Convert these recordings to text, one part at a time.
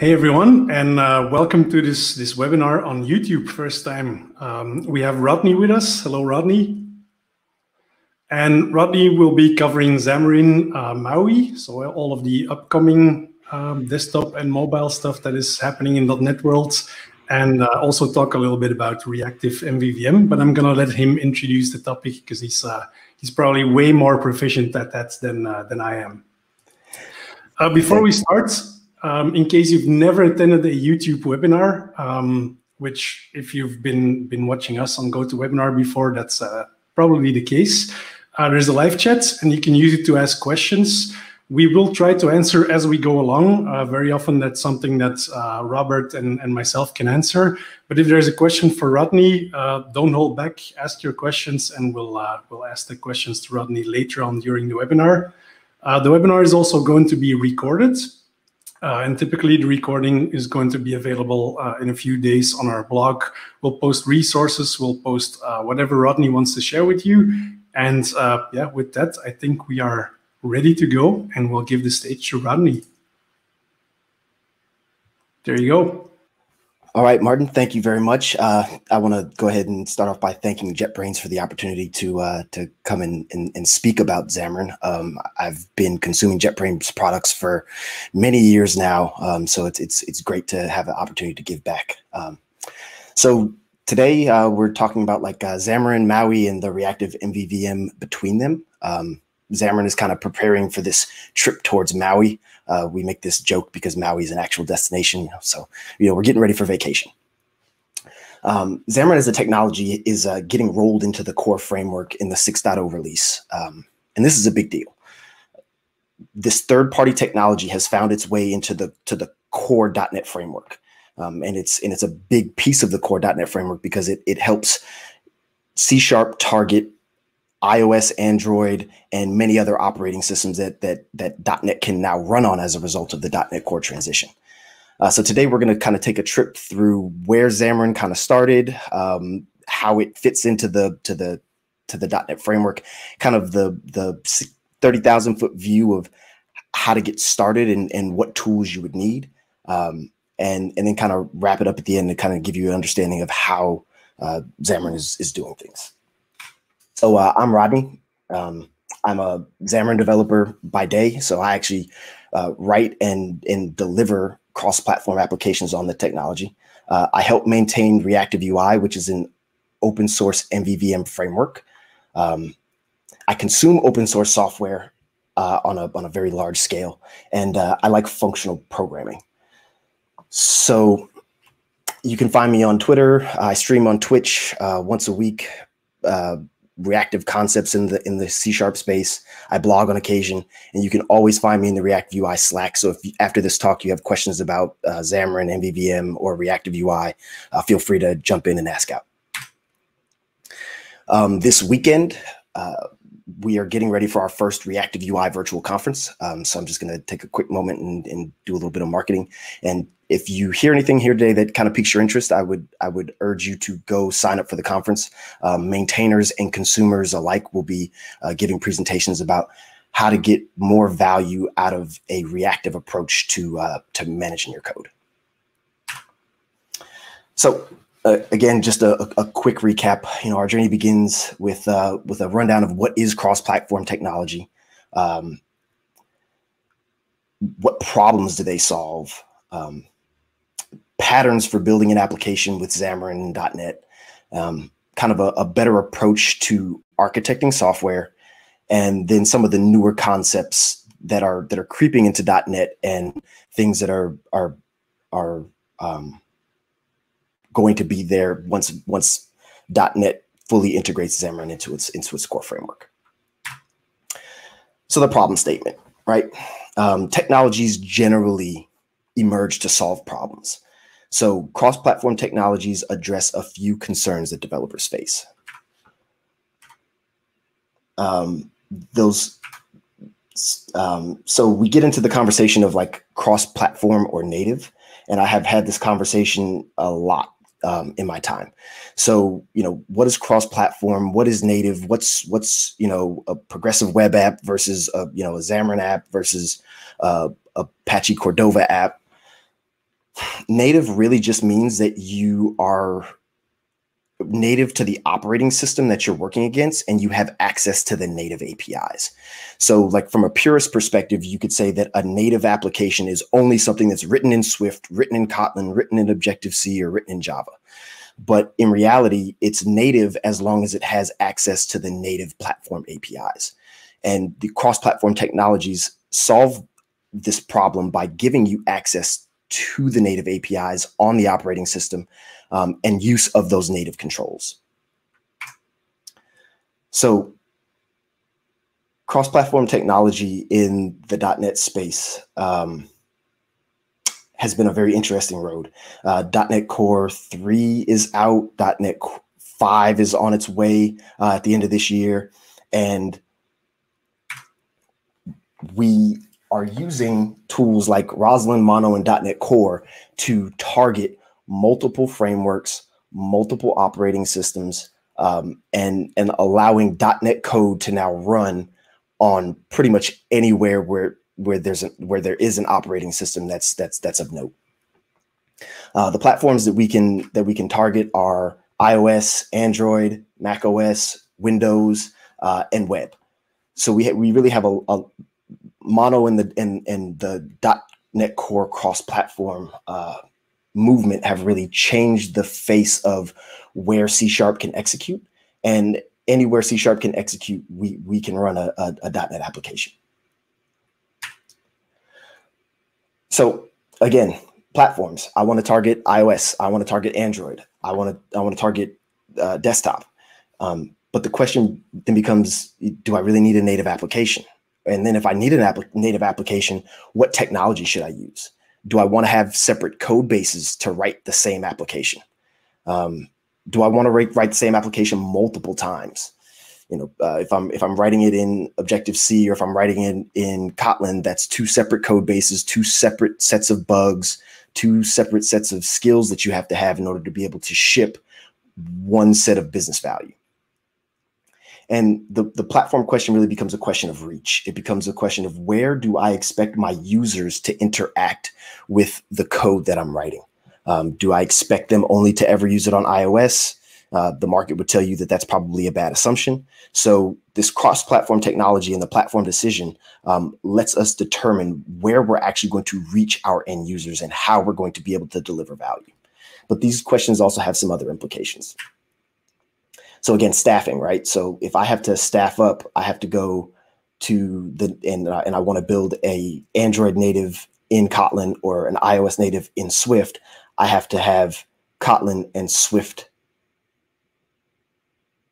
Hey everyone, and welcome to this webinar on YouTube. First time we have Rodney with us. Hello, Rodney. And Rodney will be covering Xamarin MAUI, so all of the upcoming desktop and mobile stuff that is happening in .NET world, and also talk a little bit about Reactive MVVM. But I'm gonna let him introduce the topic because he's probably way more proficient at that than I am. Before we start. In case you've never attended a YouTube webinar, which if you've been watching us on GoToWebinar before, that's probably the case. There's a live chat, and you can use it to ask questions. We will try to answer as we go along. Very often that's something that Robert and myself can answer. But if there's a question for Rodney, don't hold back, ask your questions, and we'll ask the questions to Rodney later on during the webinar. The webinar is also going to be recorded. And typically the recording is going to be available in a few days on our blog. We'll post resources, we'll post whatever Rodney wants to share with you. And yeah, with that, I think we are ready to go, and we'll give the stage to Rodney. There you go. All right, Martin, thank you very much. I want to go ahead and start off by thanking JetBrains for the opportunity to come in and speak about Xamarin. I've been consuming JetBrains products for many years now, so it's great to have an opportunity to give back. So today we're talking about Xamarin, MAUI, and the Reactive MVVM between them. Xamarin is kind of preparing for this trip towards MAUI. We make this joke because MAUI is an actual destination, so we're getting ready for vacation. Xamarin as a technology is getting rolled into the core framework in the 6.0 release, and this is a big deal. This third-party technology has found its way into the core .NET framework, and it's a big piece of the core .NET framework because it helps C# target iOS, Android, and many other operating systems that .NET can now run on as a result of the .NET Core transition. So today we're going to kind of take a trip through where Xamarin kind of started, how it fits into the .NET framework, kind of the 30,000-foot view of how to get started and what tools you would need, and then kind of wrap it up at the end to kind of give you an understanding of how Xamarin is doing things. So I'm Rodney. I'm a Xamarin developer by day, so I actually write and deliver cross-platform applications on the technology. I help maintain Reactive UI, which is an open source MVVM framework. I consume open source software on a very large scale, and I like functional programming. So you can find me on Twitter. I stream on Twitch once a week. Reactive concepts in the C# space. I blog on occasion, and you can always find me in the Reactive UI Slack. So if you, after this talk, you have questions about Xamarin, MVVM, or Reactive UI, feel free to jump in and ask out. This weekend, we are getting ready for our first Reactive UI virtual conference. So I'm just going to take a quick moment and do a little bit of marketing. And if you hear anything here today that kind of piques your interest, I would urge you to go sign up for the conference. Maintainers and consumers alike will be giving presentations about how to get more value out of a reactive approach to managing your code. So again, just a quick recap. Our journey begins with a rundown of what is cross-platform technology, what problems do they solve. Patterns for building an application with Xamarin and .NET, kind of a better approach to architecting software, and then some of the newer concepts that are creeping into .NET and things that are going to be there once .NET fully integrates Xamarin into its core framework. So the problem statement, right? Technologies generally emerge to solve problems. So cross-platform technologies address a few concerns that developers face. So we get into the conversation of cross-platform or native, and I have had this conversation a lot in my time. So what is cross-platform? What is native? What's a progressive web app versus a Xamarin app versus Apache Cordova app? native really just means that you are native to the operating system that you're working against, and you have access to the native APIs. So like from a purist perspective, you could say that a native application is only something that's written in Swift, written in Kotlin, written in Objective-C, or written in Java. But in reality, it's native as long as it has access to the native platform APIs. And the cross-platform technologies solve this problem by giving you access to the native APIs on the operating system and use of those native controls. So cross-platform technology in the .NET space has been a very interesting road. .NET Core 3 is out. .NET 5 is on its way at the end of this year. And we are using tools like Roslyn, Mono, and .NET Core to target multiple frameworks, multiple operating systems, and allowing .NET code to now run on pretty much anywhere where there is an operating system that's of note. The platforms that we can target are iOS, Android, macOS, Windows, and web. So we really have a Mono and the .NET Core cross-platform movement have really changed the face of where C# can execute, and anywhere C# can execute, we can run a .NET application. So again, platforms. I want to target iOS. I want to target Android. I want to target desktop. But the question then becomes: do I really need a native application? And then if I need a native application, what technology should I use? Do I want to have separate code bases to write the same application? Do I want to write the same application multiple times? You know, if I'm writing it in Objective-C or if I'm writing it in Kotlin, that's two separate code bases, two separate sets of bugs, two separate sets of skills that you have to have in order to be able to ship one set of business value. And the platform question really becomes a question of reach. It becomes a question of where do I expect my users to interact with the code that I'm writing? Do I expect them only to ever use it on iOS? The market would tell you that that's probably a bad assumption. So this cross-platform technology and the platform decision lets us determine where we're actually going to reach our end users and how we're going to be able to deliver value. But these questions also have some other implications. So again, staffing, right? So if I have to staff up, I have to go to the, and I want to build a Android native in Kotlin or an iOS native in Swift, I have to have Kotlin and Swift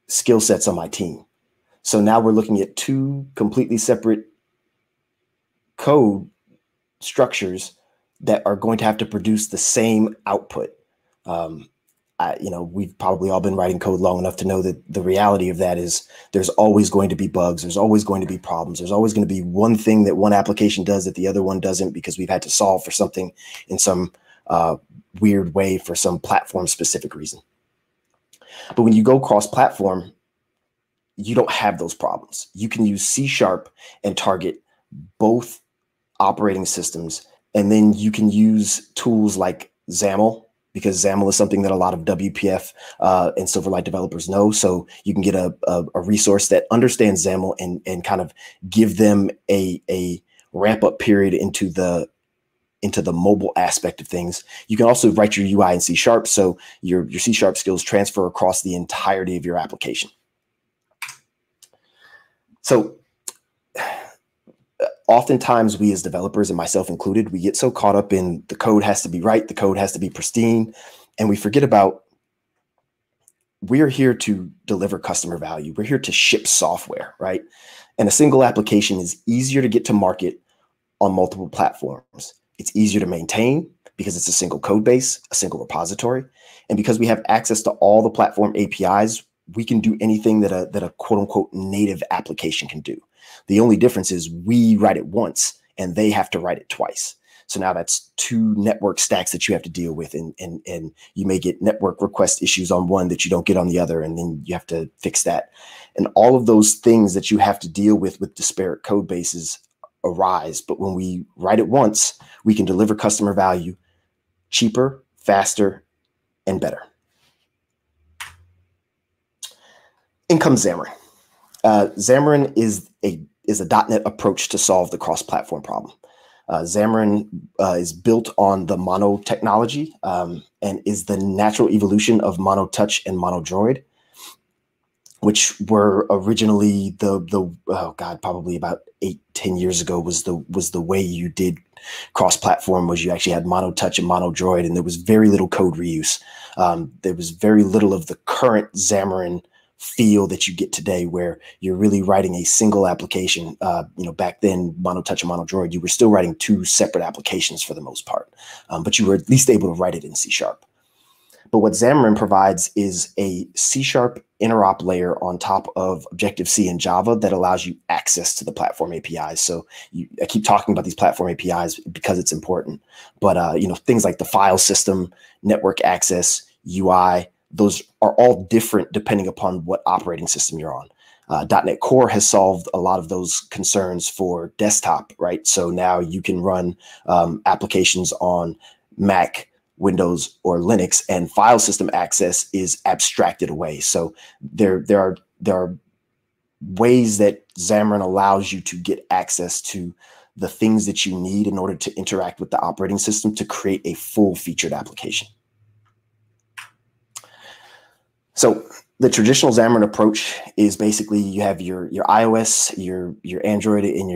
skill sets on my team. So now we're looking at two completely separate code structures that are going to have to produce the same output. You know, we've probably all been writing code long enough to know that the reality of that is there's always going to be bugs. There's always going to be problems. There's always going to be one thing that one application does that the other one doesn't because we've had to solve for something in some weird way for some platform specific reason. But when you go cross platform, you don't have those problems. You can use C# and target both operating systems. And then you can use tools like XAML, because XAML is something that a lot of WPF and Silverlight developers know. So you can get a resource that understands XAML and kind of give them a ramp up period into the mobile aspect of things. You can also write your UI in C#. So your C# skills transfer across the entirety of your application. So oftentimes we as developers, and myself included, we get so caught up in the code has to be right, the code has to be pristine, and we forget about we're here to deliver customer value. We're here to ship software, right? And a single application is easier to get to market on multiple platforms. It's easier to maintain because it's a single code base, a single repository, and because we have access to all the platform APIs, we can do anything that a quote-unquote native application can do. The only difference is we write it once and they have to write it twice. So now that's two network stacks that you have to deal with, and you may get network request issues on one that you don't get on the other, and then you have to fix that. And all of those things that you have to deal with disparate code bases arise. But when we write it once, we can deliver customer value, cheaper, faster, and better. In comes Xamarin. Xamarin is a .NET approach to solve the cross-platform problem. Xamarin is built on the Mono technology and is the natural evolution of MonoTouch and MonoDroid, which were originally probably about 8-10 years ago was the way you did cross-platform, was you actually had MonoTouch and MonoDroid, and there was very little code reuse. There was very little of the current Xamarin feel that you get today, where you're really writing a single application. Back then, MonoTouch and MonoDroid, you were still writing two separate applications for the most part, but you were at least able to write it in C#. But what Xamarin provides is a C# interop layer on top of Objective-C and Java that allows you access to the platform APIs. So I keep talking about these platform APIs because it's important. But things like the file system, network access, UI, those are all different depending upon what operating system you're on. .NET Core has solved a lot of those concerns for desktop, right? So now you can run applications on Mac, Windows, or Linux, and file system access is abstracted away. So there are ways that Xamarin allows you to get access to the things that you need in order to interact with the operating system to create a full-featured application. So the traditional Xamarin approach is basically you have your iOS, your Android, and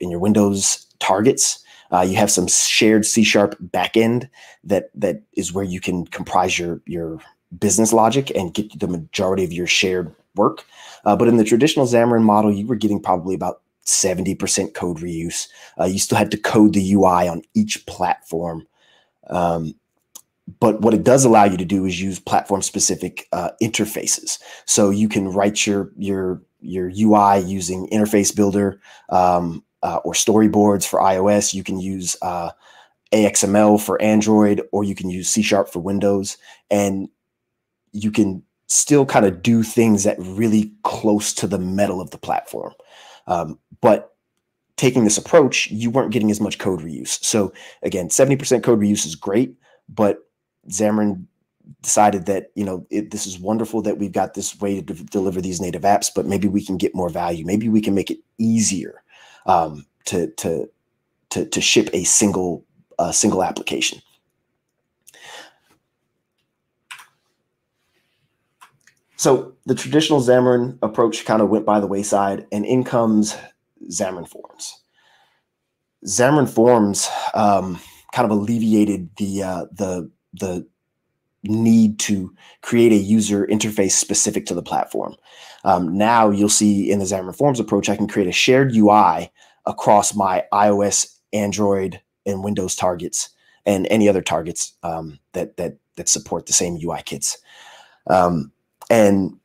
your Windows targets. You have some shared C# backend that is where you can comprise your business logic and get the majority of your shared work. But in the traditional Xamarin model, you were getting probably about 70% code reuse. You still had to code the UI on each platform. But what it does allow you to do is use platform-specific interfaces. So you can write your UI using Interface Builder or Storyboards for iOS. You can use XAML for Android, or you can use C# for Windows. And you can still kind of do things that really close to the metal of the platform. But taking this approach, you weren't getting as much code reuse. So again, 70% code reuse is great, but Xamarin decided that, this is wonderful that we've got this way to deliver these native apps, but maybe we can get more value. Maybe we can make it easier to ship a single application. So the traditional Xamarin approach kind of went by the wayside, and in comes Xamarin.Forms. Xamarin.Forms kind of alleviated the need to create a user interface specific to the platform. Now you'll see in the Xamarin.Forms approach, I can create a shared UI across my iOS, Android, and Windows targets, and any other targets that support the same UI kits. And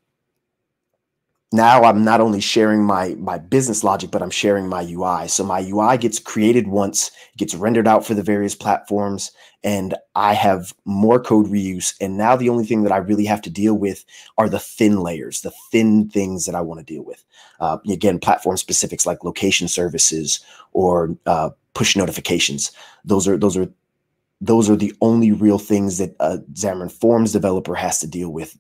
now I'm not only sharing my business logic, but I'm sharing my UI. So my UI gets created once, gets rendered out for the various platforms, and I have more code reuse. And now the only thing that I really have to deal with are the thin layers, the thin things that I want to deal with. Again, platform specifics like location services or push notifications. Those are the only real things that a Xamarin.Forms developer has to deal with.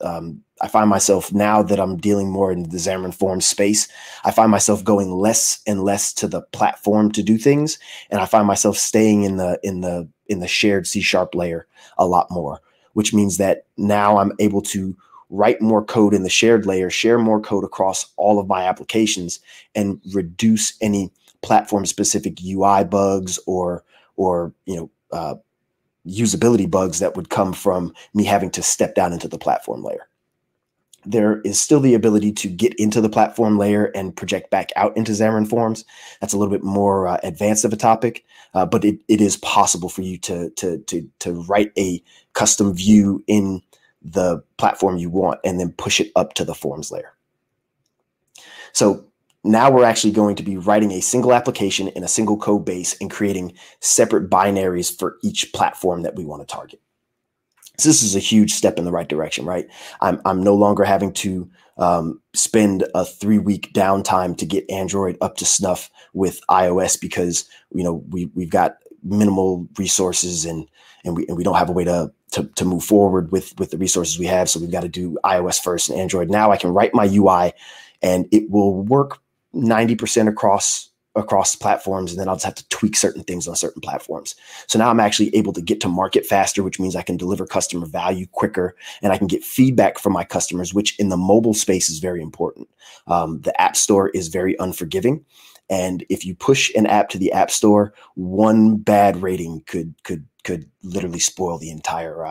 I find myself, now that I'm dealing more in the Xamarin.Forms space, I find myself going less and less to the platform to do things, and I find myself staying in the shared C# layer a lot more, which means that now I'm able to write more code in the shared layer, share more code across all of my applications, and reduce any platform-specific UI bugs or usability bugs that would come from me having to step down into the platform layer. There is still the ability to get into the platform layer and project back out into Xamarin.Forms. That's a little bit more advanced of a topic, but it is possible for you to write a custom view in the platform you want and then push it up to the forms layer. So now we're actually going to be writing a single application in a single code base and creating separate binaries for each platform that we want to target. So this is a huge step in the right direction, right? I'm no longer having to spend a 3-week downtime to get Android up to snuff with iOS, because we've got minimal resources, and we don't have a way to move forward with the resources we have. So we've got to do iOS first and Android. Now I can write my UI and it will work 90% across platforms, and then I'll just have to tweak certain things on certain platforms. So now I'm actually able to get to market faster, which means I can deliver customer value quicker, and I can get feedback from my customers, which in the mobile space is very important. The App Store is very unforgiving. And if you push an app to the App Store, one bad rating could literally spoil the entire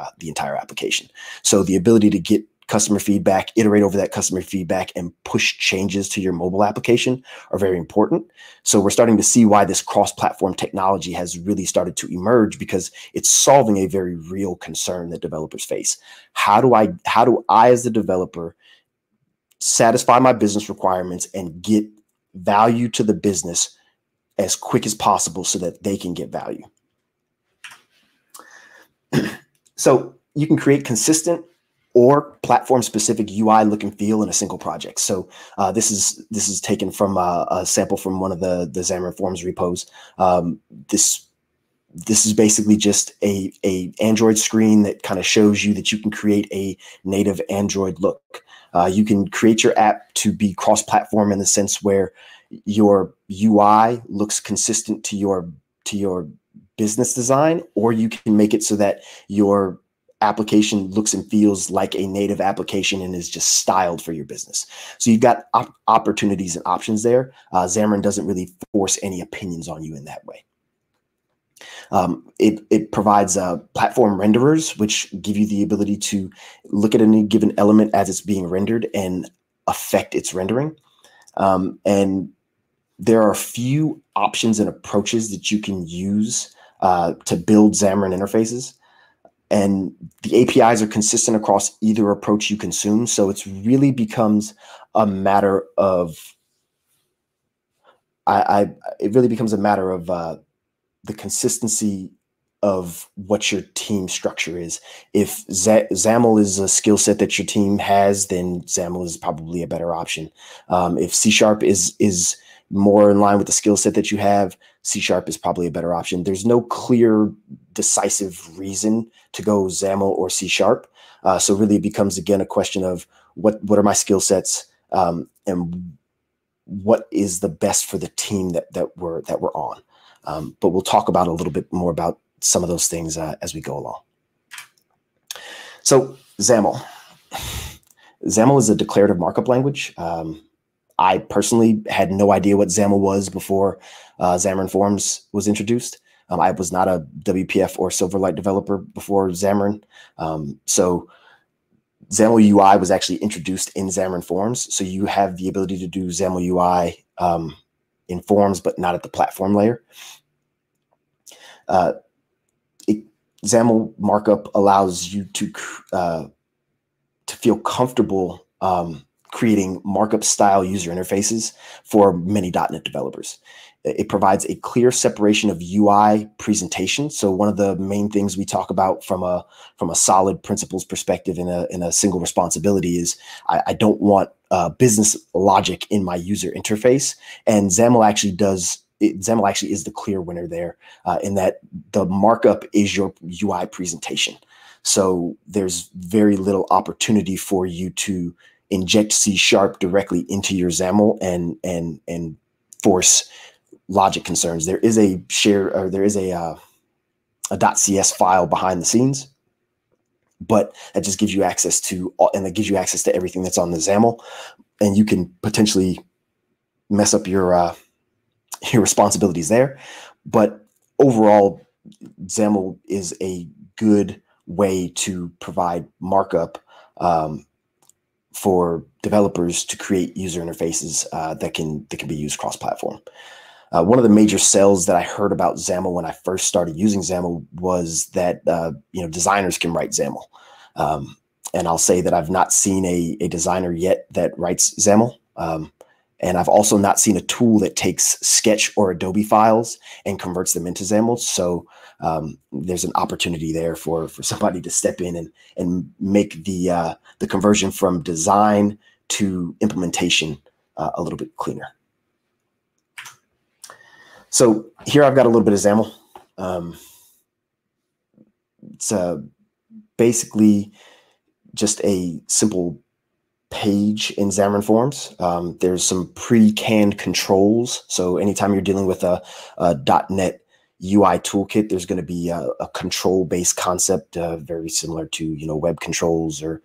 application. So the ability to get customer feedback, iterate over that customer feedback, and push changes to your mobile application are very important. So we're starting to see why this cross-platform technology has really started to emerge, because it's solving a very real concern that developers face. How do I as the developer satisfy my business requirements and get value to the business as quick as possible so that they can get value? So you can create consistent or platform-specific UI look and feel in a single project. So this is taken from a sample from one of the Xamarin.Forms repos. This is basically just a Android screen that kind of shows you that you can create a native Android look. You can create your app to be cross-platform in the sense where your UI looks consistent to your business design, or you can make it so that your application looks and feels like a native application and is just styled for your business. So you've got opportunities and options there. Xamarin doesn't really force any opinions on you in that way. It provides platform renderers, which give you the ability to look at any given element as it's being rendered and affect its rendering. And there are a few options and approaches that you can use to build Xamarin interfaces. And the APIs are consistent across either approach you consume. So it's really becomes a matter of, the consistency of what your team structure is. If XAML is a skill set that your team has, then XAML is probably a better option. If C# is more in line with the skill set that you have, C# is probably a better option. There's no clear, decisive reason to go XAML or C#. So really it becomes, again, a question of what are my skill sets and what is the best for the team that we're on. But we'll talk about a little bit more about some of those things as we go along. So XAML. XAML is a declarative markup language. I personally had no idea what XAML was before Xamarin.Forms was introduced. I was not a WPF or Silverlight developer before Xamarin. So XAML UI was actually introduced in Xamarin.Forms. So you have the ability to do XAML UI in Forms, but not at the platform layer. XAML markup allows you to feel comfortable creating markup-style user interfaces for many .NET developers. It provides a clear separation of UI presentation. So one of the main things we talk about from a solid principles perspective in a single responsibility is I don't want business logic in my user interface. And XAML actually is the clear winner there in that the markup is your UI presentation. So there's very little opportunity for you to inject C# directly into your XAML and force logic concerns. There is a .cs file behind the scenes, but that just gives you access to everything that's on the XAML, and you can potentially mess up your responsibilities there. But overall, XAML is a good way to provide markup for developers to create user interfaces that can be used cross-platform. One of the major sells that I heard about XAML when I first started using XAML was that designers can write XAML, and I'll say that I've not seen a designer yet that writes XAML, and I've also not seen a tool that takes Sketch or Adobe files and converts them into XAML. So there's an opportunity there for somebody to step in and make the conversion from design to implementation a little bit cleaner. So here I've got a little bit of XAML. It's basically just a simple page in Xamarin.Forms. There's some pre-canned controls. So anytime you're dealing with a .NET UI toolkit, there's going to be a control-based concept, very similar to web controls or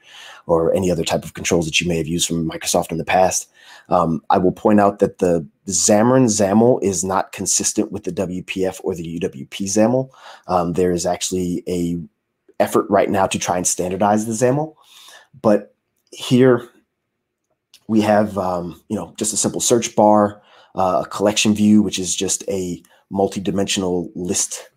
any other type of controls that you may have used from Microsoft in the past. I will point out that the Xamarin XAML is not consistent with the WPF or the UWP XAML. There is actually an effort right now to try and standardize the XAML, but here we have just a simple search bar, a collection view, which is just a multi-dimensional list.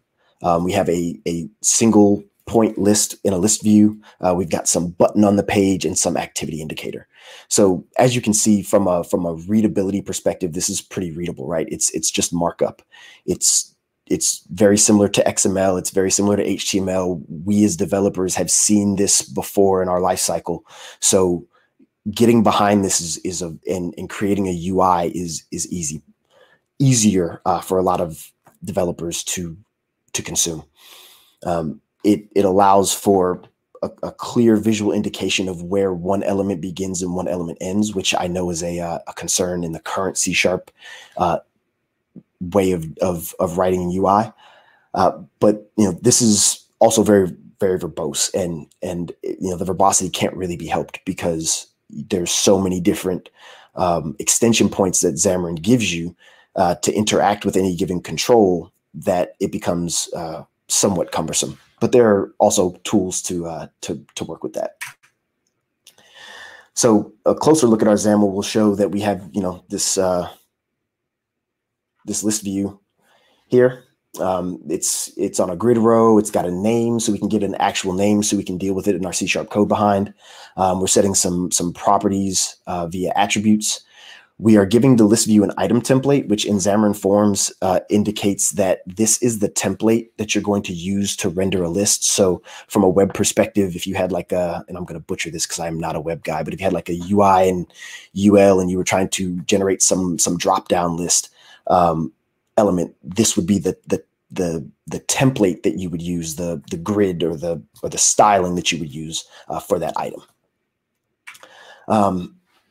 We have a single point list in a list view. We've got some button on the page and some activity indicator. So as you can see, from a readability perspective, this is pretty readable, right? It's just markup. It's very similar to XML. It's very similar to HTML. We as developers have seen this before in our life cycle. So getting behind this and creating a UI is easy. Easier for a lot of developers to consume. It allows for a clear visual indication of where one element begins and one element ends, which I know is a concern in the current C# way of writing in UI. But this is also very, very verbose, and the verbosity can't really be helped because there's so many different extension points that Xamarin gives you to interact with any given control that it becomes somewhat cumbersome. But there are also tools to work with that. So a closer look at our XAML will show that we have this list view here. It's on a grid row. It's got a name, so we can give it an actual name, so we can deal with it in our C# code behind. We're setting some properties via attributes. We are giving the list view an item template, which in Xamarin.Forms indicates that this is the template that you're going to use to render a list. So from a web perspective, if you had like and I'm going to butcher this because I'm not a web guy, but if you had like a UI and UL and you were trying to generate some drop-down list element, this would be the template that you would use, the grid or the styling that you would use for that item.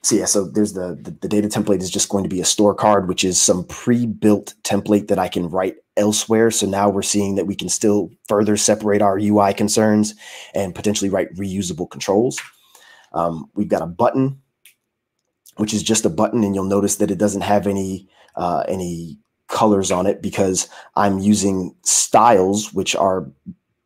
So yeah, so there's the data template is just going to be a store card, which is some pre-built template that I can write elsewhere. So now we're seeing that we can still further separate our UI concerns and potentially write reusable controls. We've got a button, which is just a button, and you'll notice that it doesn't have any colors on it because I'm using styles, which are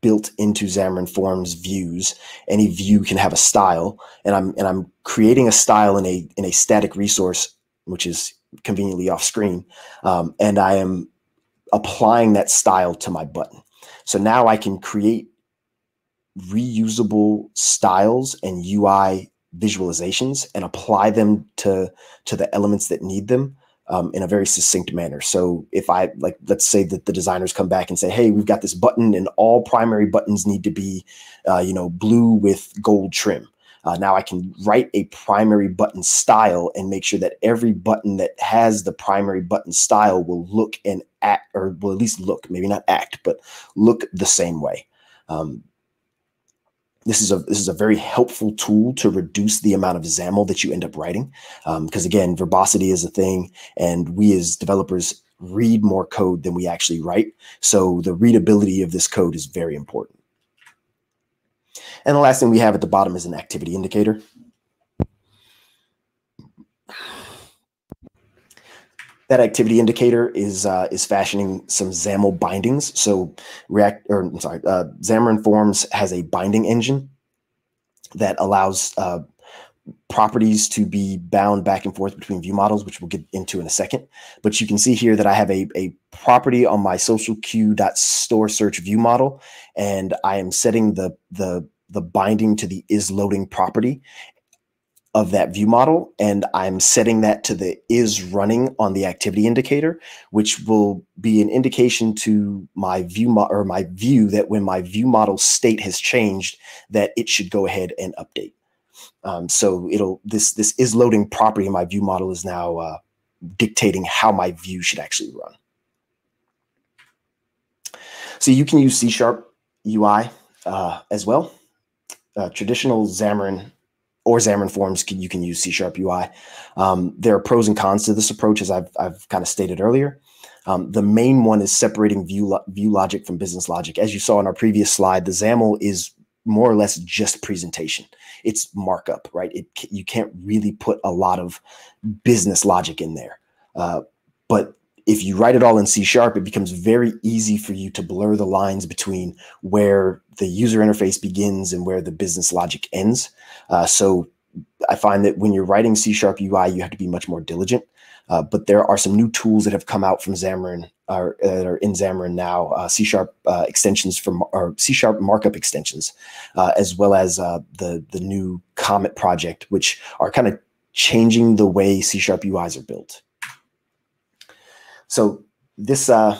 built into Xamarin.Forms views. Any view can have a style, and I'm creating a style in a static resource, which is conveniently off screen, and I am applying that style to my button. So now I can create reusable styles and UI visualizations and apply them to the elements that need them. In a very succinct manner. So if I, like, let's say that the designers come back and say, hey, we've got this button and all primary buttons need to be, blue with gold trim. Now I can write a primary button style and make sure that every button that has the primary button style will look and act, or will at least look, maybe not act, but look the same way. This is a very helpful tool to reduce the amount of XAML that you end up writing, because again, verbosity is a thing, and we as developers read more code than we actually write. So the readability of this code is very important. And the last thing we have at the bottom is an activity indicator. That activity indicator is fashioning some XAML bindings. So Xamarin.Forms has a binding engine that allows properties to be bound back and forth between view models, which we'll get into in a second. But you can see here that I have a property on my social queue.storeSearchView model, and I am setting the binding to the isLoading property of that view model, and I'm setting that to the is running on the activity indicator, which will be an indication to my view that when my view model state has changed, that it should go ahead and update. So this is loading property in my view model is now dictating how my view should actually run. So you can use C# UI as well. Traditional Xamarin or Xamarin.Forms, you can use C# UI. There are pros and cons to this approach, as I've kind of stated earlier. The main one is separating view logic from business logic. As you saw in our previous slide, the XAML is more or less just presentation. It's markup, right? You can't really put a lot of business logic in there. But if you write it all in C#, it becomes very easy for you to blur the lines between where the user interface begins and where the business logic ends. So I find that when you're writing C# UI, you have to be much more diligent. But there are some new tools that have come out from Xamarin, or that are in Xamarin now, C# extensions or C# markup extensions, as well as the new Comet project, which are kind of changing the way C# UIs are built. So this, I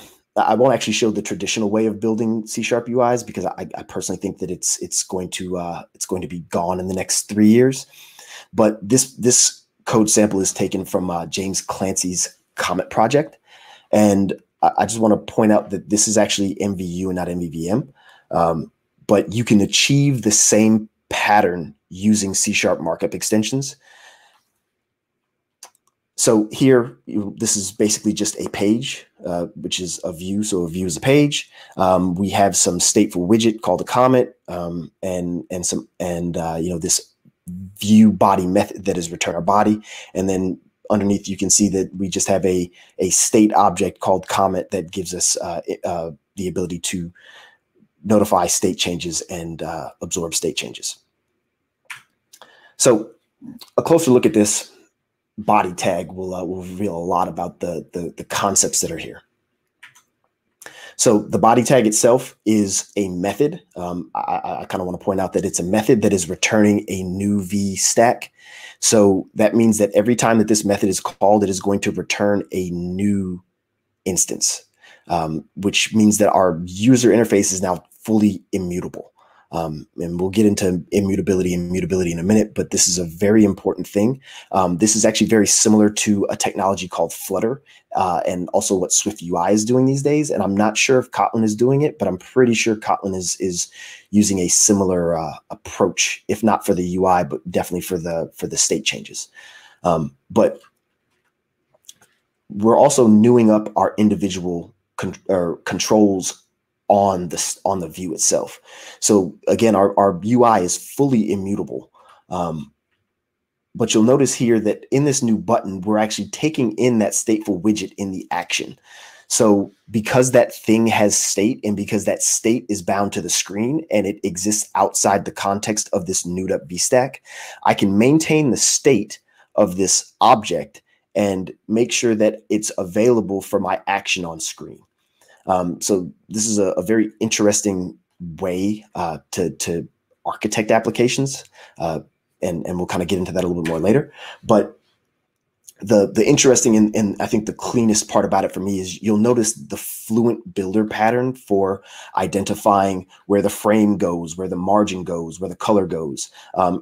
won't actually show the traditional way of building C# UIs because I personally think that it's going to be gone in the next 3 years. But this code sample is taken from James Clancy's Comet project, and I just want to point out that this is actually MVU and not MVVM. But you can achieve the same pattern using C# markup extensions. So here, this is basically just a page, which is a view. So a view is a page. We have some stateful widget called a comment, and you know, this view body method that is return our body, and then underneath you can see that we just have a state object called comment that gives us the ability to notify state changes and absorb state changes. So a closer look at this body tag will reveal a lot about the concepts that are here. So the body tag itself is a method. I kind of want to point out that it's a method that is returning a new V stack. So that means that every time that this method is called, it is going to return a new instance, which means that our user interface is now fully immutable. And we'll get into immutability in a minute, but this is a very important thing. This is actually very similar to a technology called Flutter, and also what Swift UI is doing these days. And I'm not sure if Kotlin is doing it, but I'm pretty sure Kotlin is using a similar approach, if not for the UI, but definitely for the state changes. But we're also newing up our individual controls on the view itself. So again, our UI is fully immutable. But you'll notice here that in this new button, we're actually taking in that stateful widget in the action. So because that thing has state, and because that state is bound to the screen and it exists outside the context of this newed up VStack, I can maintain the state of this object and make sure that it's available for my action on screen. So this is a very interesting way to architect applications, and we'll kind of get into that a little bit more later. But the interesting and I think the cleanest part about it for me is you'll notice the fluent builder pattern for identifying where the frame goes, where the margin goes, where the color goes.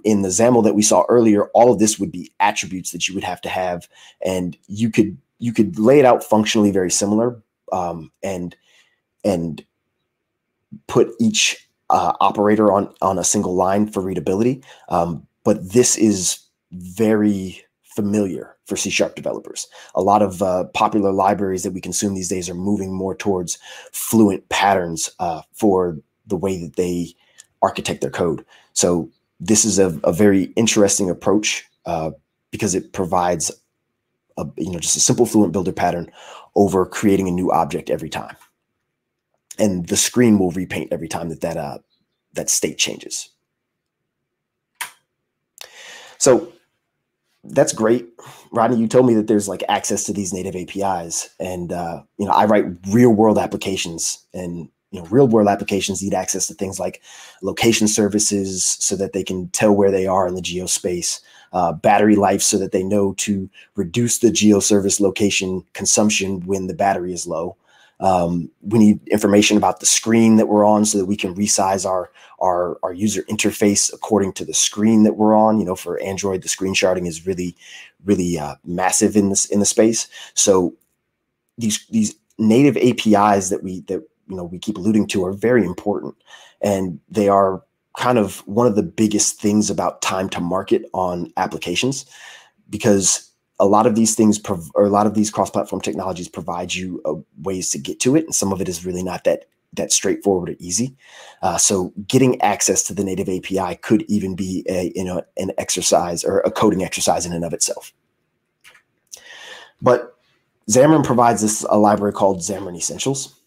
In the XAML that we saw earlier, all of this would be attributes that you would have to have, and you could lay it out functionally very similar. And put each operator on a single line for readability. But this is very familiar for C# developers. A lot of popular libraries that we consume these days are moving more towards fluent patterns for the way that they architect their code. So this is a very interesting approach because it provides just a simple fluent builder pattern over creating a new object every time, and the screen will repaint every time that state changes. So that's great, Rodney. You told me that there's like access to these native APIs, and you know, I write real world applications, and you know, real world applications need access to things like location services so that they can tell where they are in the geospace. Battery life so that they know to reduce the geoservice location consumption when the battery is low. We need information about the screen that we're on so that we can resize our user interface according to the screen that we're on. You know, for Android, the screen sharding is really, really massive in the space. So these native APIs that we that we keep alluding to, are very important, and they are kind of one of the biggest things about time to market on applications, because a lot of these things, or a lot of these cross-platform technologies, provide you ways to get to it, and some of it is really not that straightforward or easy. So getting access to the native API could even be an exercise or a coding exercise in and of itself. But Xamarin provides us a library called Xamarin Essentials.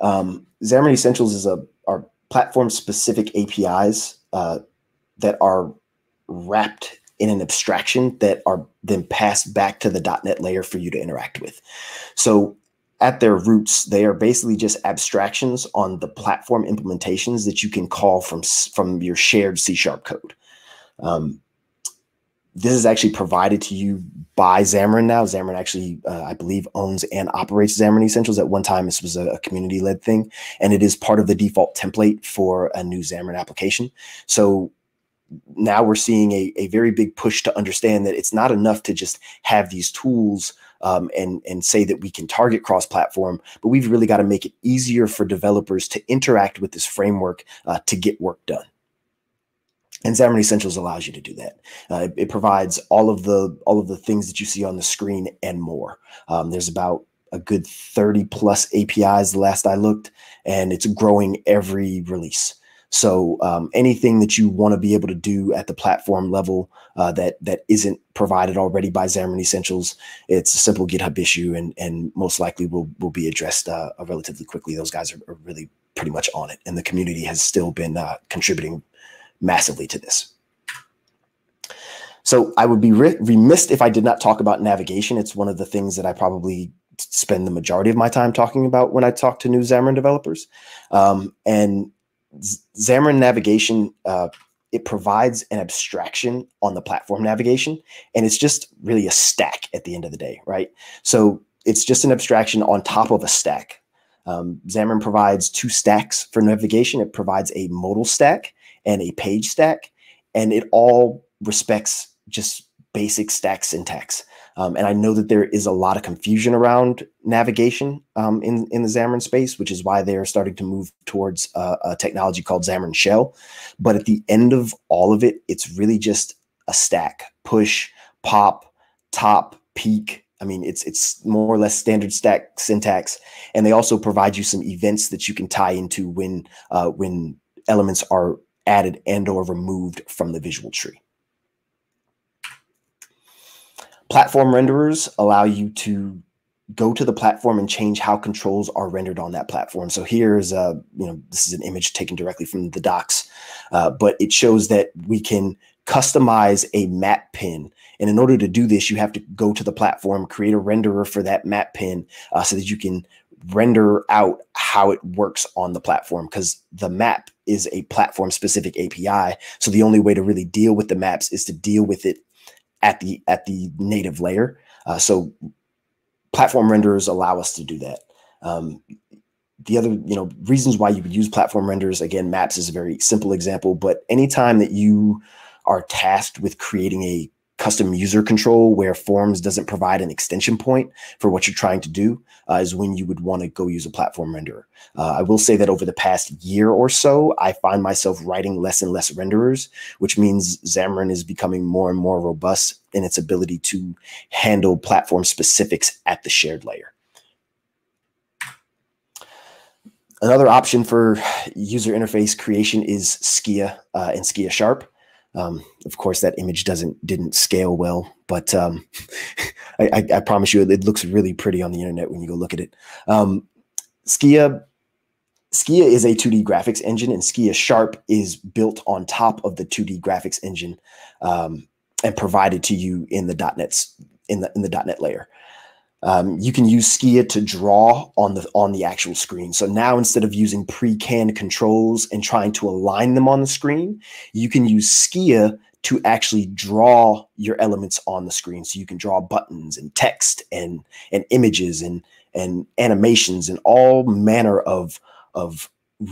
Xamarin Essentials are platform-specific APIs that are wrapped in an abstraction that are then passed back to the .NET layer for you to interact with. So at their roots, they are basically just abstractions on the platform implementations that you can call from your shared C# code. This is actually provided to you by Xamarin now. Xamarin actually, I believe, owns and operates Xamarin Essentials. At one time, this was a community-led thing, and it is part of the default template for a new Xamarin application. So now we're seeing a very big push to understand that it's not enough to just have these tools and say that we can target cross-platform, but we've really got to make it easier for developers to interact with this framework to get work done. And Xamarin Essentials allows you to do that. It provides all of the things that you see on the screen and more. There's about a good 30+ APIs the last I looked, and it's growing every release. So anything that you want to be able to do at the platform level that isn't provided already by Xamarin Essentials, it's a simple GitHub issue, and most likely will be addressed relatively quickly. Those guys are really pretty much on it, and the community has still been contributing massively to this. So I would be remiss if I did not talk about navigation. It's one of the things that I probably spend the majority of my time talking about when I talk to new Xamarin developers. And Xamarin Navigation, it provides an abstraction on the platform navigation, and it's just really a stack at the end of the day, right? So it's just an abstraction on top of a stack. Xamarin provides two stacks for navigation. It provides a modal stack and a page stack, and it all respects just basic stack syntax. And I know that there is a lot of confusion around navigation in the Xamarin space, which is why they are starting to move towards a technology called Xamarin Shell. But at the end of all of it, it's really just a stack: push, pop, top, peek. I mean, it's more or less standard stack syntax, and they also provide you some events that you can tie into when elements are added and or removed from the visual tree. Platform renderers allow you to go to the platform and change how controls are rendered on that platform. So here's a, this is an image taken directly from the docs, but it shows that we can customize a map pin. And in order to do this, you have to go to the platform, create a renderer for that map pin so that you can render out how it works on the platform, because the map is a platform specific API. So the only way to really deal with the maps is to deal with it at the native layer. So platform renderers allow us to do that. The other reasons why you would use platform renderers, again, maps is a very simple example, but anytime that you are tasked with creating a custom user control where Forms doesn't provide an extension point for what you're trying to do is when you would want to go use a platform renderer. I will say that over the past year or so, I find myself writing less and less renderers, which means Xamarin is becoming more and more robust in its ability to handle platform specifics at the shared layer. Another option for user interface creation is Skia and SkiaSharp. Of course, that image didn't scale well, but I promise you, it looks really pretty on the internet when you go look at it. Skia is a 2D graphics engine, and SkiaSharp is built on top of the 2D graphics engine and provided to you in the .NET layer. You can use Skia to draw on the actual screen. So now, instead of using pre-canned controls and trying to align them on the screen, you can use Skia to actually draw your elements on the screen. So you can draw buttons and text and images and animations and all manner of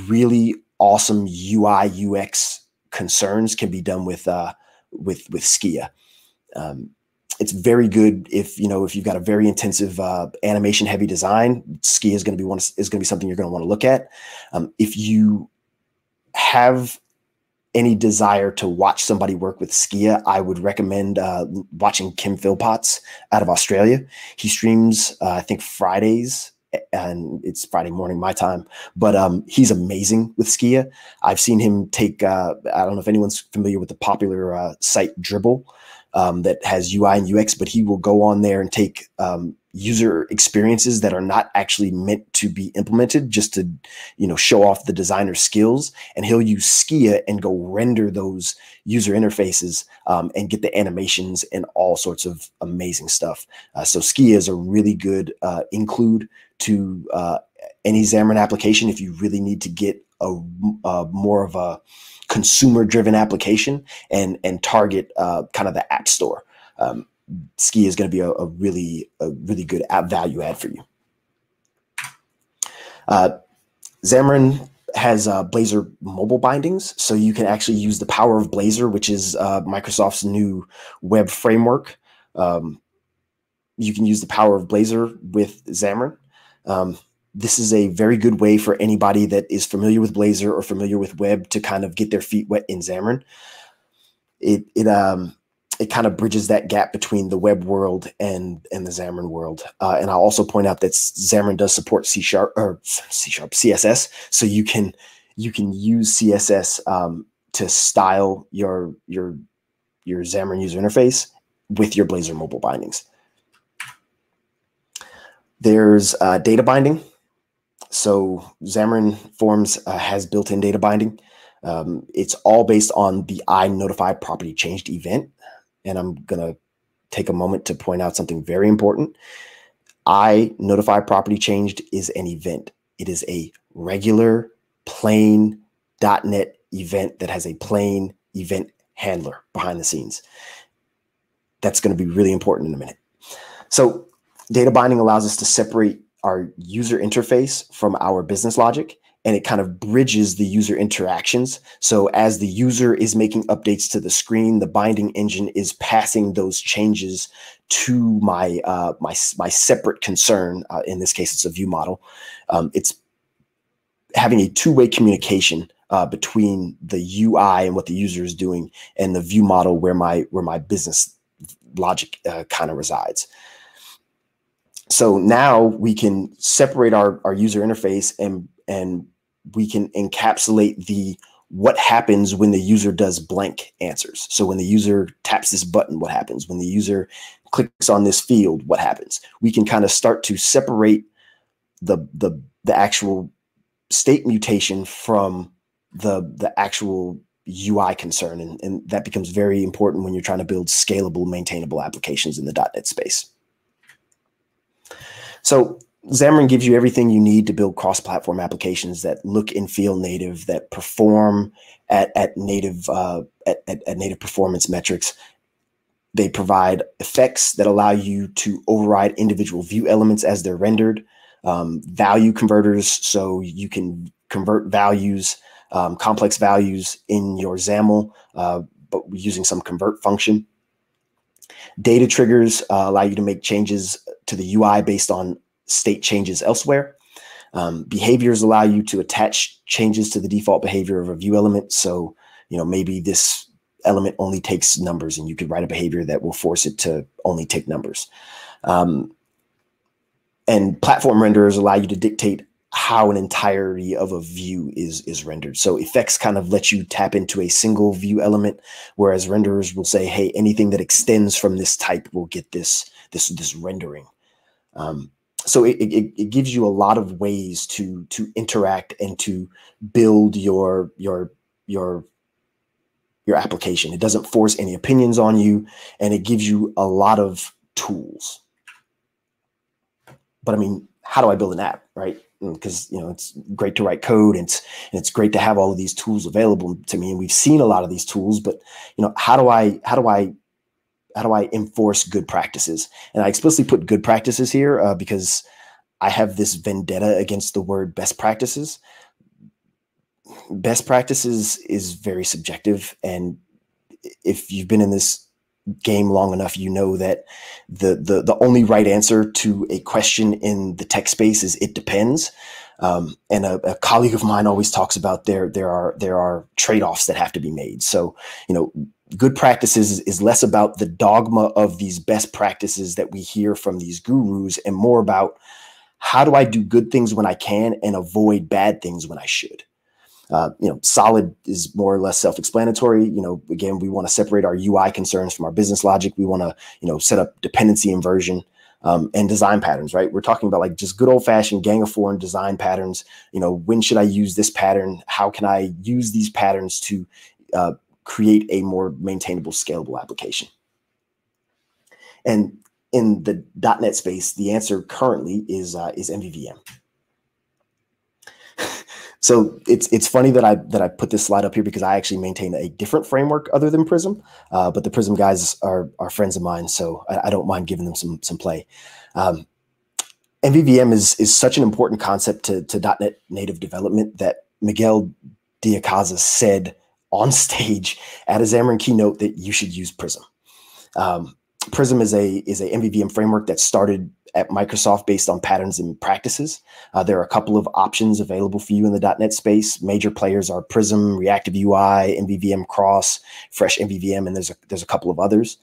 really awesome UI UX concerns can be done with Skia. It's very good if, you know, if you've got a very intensive animation heavy design, Skia is going to be something you're going to want to look at. If you have any desire to watch somebody work with Skia, I would recommend watching Kim Philpotts out of Australia. He streams, I think, Fridays, and it's Friday morning my time, but he's amazing with Skia. I've seen him take, I don't know if anyone's familiar with the popular site Dribbble that has UI and UX, but he will go on there and take user experiences that are not actually meant to be implemented just to, you know, show off the designer's skills, and he'll use Skia and go render those user interfaces and get the animations and all sorts of amazing stuff. So Skia is a really good include to any Xamarin application if you really need to get a more of a consumer-driven application and target kind of the app store. Skia is going to be a really good app value add for you. Xamarin has Blazor mobile bindings, so you can actually use the power of Blazor, which is Microsoft's new web framework. You can use the power of Blazor with Xamarin. This is a very good way for anybody that is familiar with Blazor or familiar with web to kind of get their feet wet in Xamarin. It kind of bridges that gap between the web world and the Xamarin world. And I'll also point out that Xamarin does support CSS. So you can use CSS to style your Xamarin user interface with your Blazor mobile bindings. There's data binding. So Xamarin.Forms has built-in data binding. It's all based on the iNotifyPropertyChanged event. And I'm going to take a moment to point out something very important. iNotifyPropertyChanged is an event. It is a regular plain .NET event that has a plain event handler behind the scenes. That's going to be really important in a minute. So data binding allows us to separate our user interface from our business logic, and it kind of bridges the user interactions. So as the user is making updates to the screen, the binding engine is passing those changes to my my separate concern. In this case, it's a view model. It's having a two-way communication between the UI and what the user is doing and the view model where my business logic kind of resides. So now we can separate our user interface and we can encapsulate the what happens when the user does blank answers. So when the user taps this button, what happens? When the user clicks on this field, what happens? We can kind of start to separate the actual state mutation from the actual UI concern. And that becomes very important when you're trying to build scalable, maintainable applications in the .NET space. So Xamarin gives you everything you need to build cross-platform applications that look and feel native, that perform at native performance metrics. They provide effects that allow you to override individual view elements as they're rendered, value converters, so you can convert values, complex values in your XAML, but using some convert function. Data triggers allow you to make changes to the UI based on state changes elsewhere. Behaviors allow you to attach changes to the default behavior of a view element. So, you know, maybe this element only takes numbers, and you could write a behavior that will force it to only take numbers. And platform renderers allow you to dictate how an entirety of a view is rendered. So effects kind of let you tap into a single view element, whereas renderers will say, hey, anything that extends from this type will get this rendering. So it gives you a lot of ways to interact and to build your application. It doesn't force any opinions on you, and it gives you a lot of tools. But I mean, how do I build an app, right? Because, you know, it's great to write code, and it's great to have all of these tools available to me, and we've seen a lot of these tools. But, you know, how do I enforce good practices? And I explicitly put good practices here because I have this vendetta against the word best practices. Best practices is very subjective, and if you've been in this game long enough, you know that the only right answer to a question in the tech space is it depends. And a colleague of mine always talks about there are trade-offs that have to be made. So, you know, good practices is less about the dogma of these best practices that we hear from these gurus and more about how do I do good things when I can and avoid bad things when I should. You know, solid is more or less self-explanatory. You know, again, we want to separate our UI concerns from our business logic. We want to, you know, set up dependency inversion and design patterns, right? We're talking about like just good old-fashioned gang of four and design patterns. You know, when should I use this pattern? How can I use these patterns to create a more maintainable, scalable application? And in the .NET space, the answer currently is MVVM. So it's funny that I put this slide up here because I actually maintain a different framework other than Prism, but the Prism guys are friends of mine, so I don't mind giving them some play. MVVM is such an important concept to .NET native development that Miguel Diacaza said on stage at a Xamarin keynote that you should use Prism. Prism is a MVVM framework that started at Microsoft based on patterns and practices. There are a couple of options available for you in the .NET space. Major players are Prism, Reactive UI, MVVM Cross, Fresh MVVM, and there's a couple of others.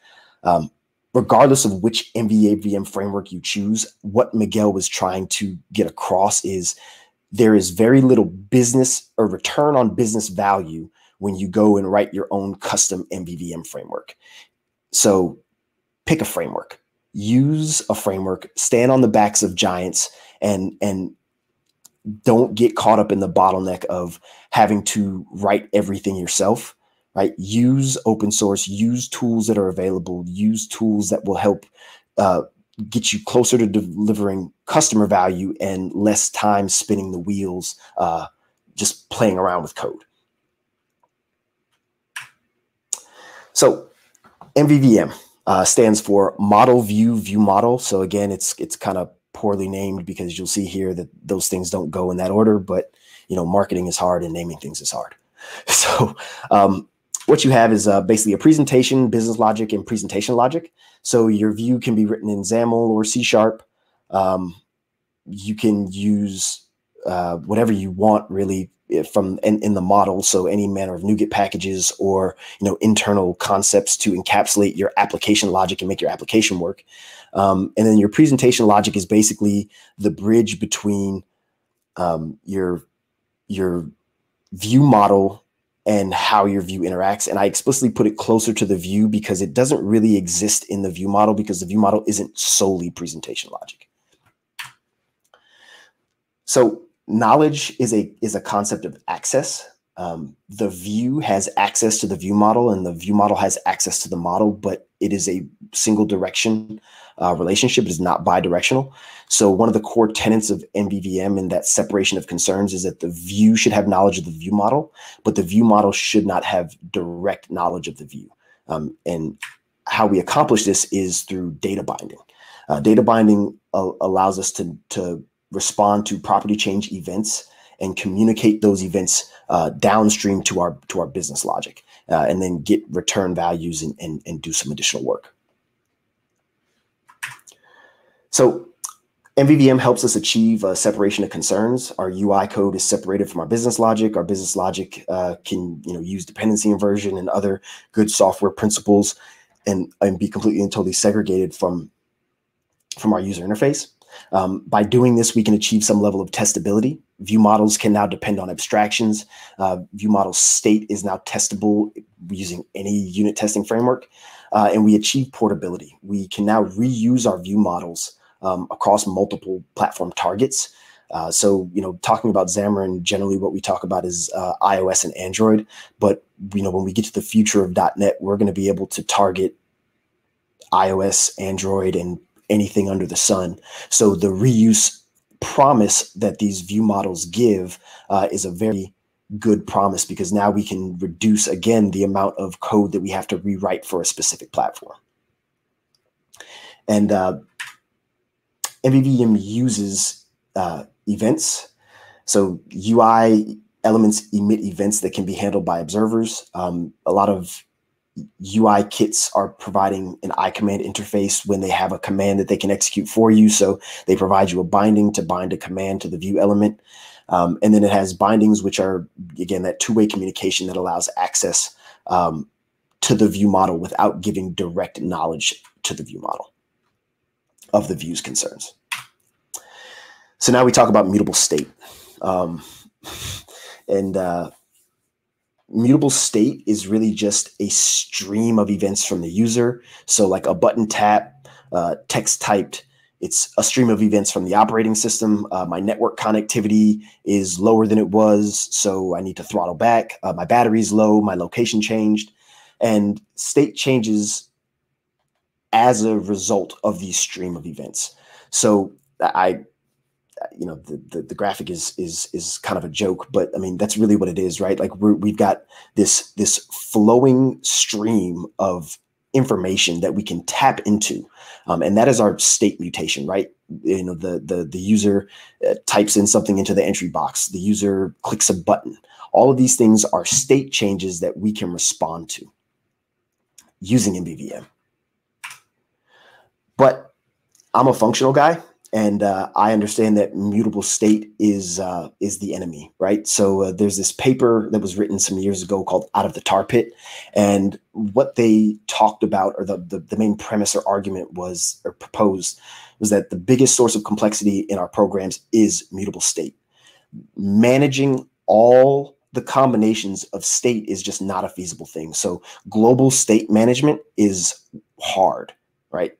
Regardless of which MVVM framework you choose, what Miguel was trying to get across is there is very little business or return on business value when you go and write your own custom MVVM framework. So pick a framework. Use a framework, stand on the backs of giants, and don't get caught up in the bottleneck of having to write everything yourself, right? Use open source, use tools that are available, use tools that will help get you closer to delivering customer value and less time spinning the wheels, just playing around with code. So MVVM. Stands for model, view, model. So again, it's kind of poorly named because you'll see here that those things don't go in that order, but you know, marketing is hard and naming things is hard. So what you have is basically a presentation, business logic, and presentation logic. So your view can be written in XAML or C#. You can use whatever you want really from in the model, so any manner of NuGet packages or, you know, internal concepts to encapsulate your application logic and make your application work. And then your presentation logic is basically the bridge between your view model and how your view interacts. And I explicitly put it closer to the view because it doesn't really exist in the view model because the view model isn't solely presentation logic. So knowledge is a concept of access. The view has access to the view model and the view model has access to the model, but it is a single direction relationship. It is not bidirectional. So one of the core tenets of MVVM and that separation of concerns is that the view should have knowledge of the view model, but the view model should not have direct knowledge of the view. And how we accomplish this is through data binding. Data binding allows us to respond to property change events and communicate those events downstream to our business logic, and then get return values and do some additional work. So MVVM helps us achieve a separation of concerns. Our UI code is separated from our business logic. Our business logic can, you know, use dependency inversion and other good software principles, and be completely and totally segregated from our user interface. By doing this, we can achieve some level of testability. View models can now depend on abstractions. View model state is now testable using any unit testing framework. And we achieve portability. We can now reuse our view models across multiple platform targets. So, you know, talking about Xamarin, generally what we talk about is iOS and Android. But, you know, when we get to the future of .NET, we're going to be able to target iOS, Android, and anything under the sun. So the reuse promise that these view models give is a very good promise because now we can reduce, again, the amount of code that we have to rewrite for a specific platform. And MVVM uses events. So UI elements emit events that can be handled by observers. A lot of UI kits are providing an iCommand interface when they have a command that they can execute for you. So they provide you a binding to bind a command to the view element. And then it has bindings, which are, again, that two-way communication that allows access to the view model without giving direct knowledge to the view model of the view's concerns. So now we talk about mutable state. Mutable state is really just a stream of events from the user. So like a button tap, text typed, it's a stream of events from the operating system. My network connectivity is lower than it was, so I need to throttle back. My battery's low, my location changed. And state changes as a result of the stream of events. So the graphic is kind of a joke, but I mean, that's really what it is, right? Like we've got this flowing stream of information that we can tap into. And that is our state mutation, right? You know, the user types in something into the entry box, the user clicks a button. All of these things are state changes that we can respond to using MVVM. But I'm a functional guy. And I understand that mutable state is the enemy, right? So there's this paper that was written some years ago called Out of the Tar Pit. And what they talked about, or the main premise or argument was, or proposed, was that the biggest source of complexity in our programs is mutable state. Managing all the combinations of state is just not a feasible thing. So global state management is hard, right?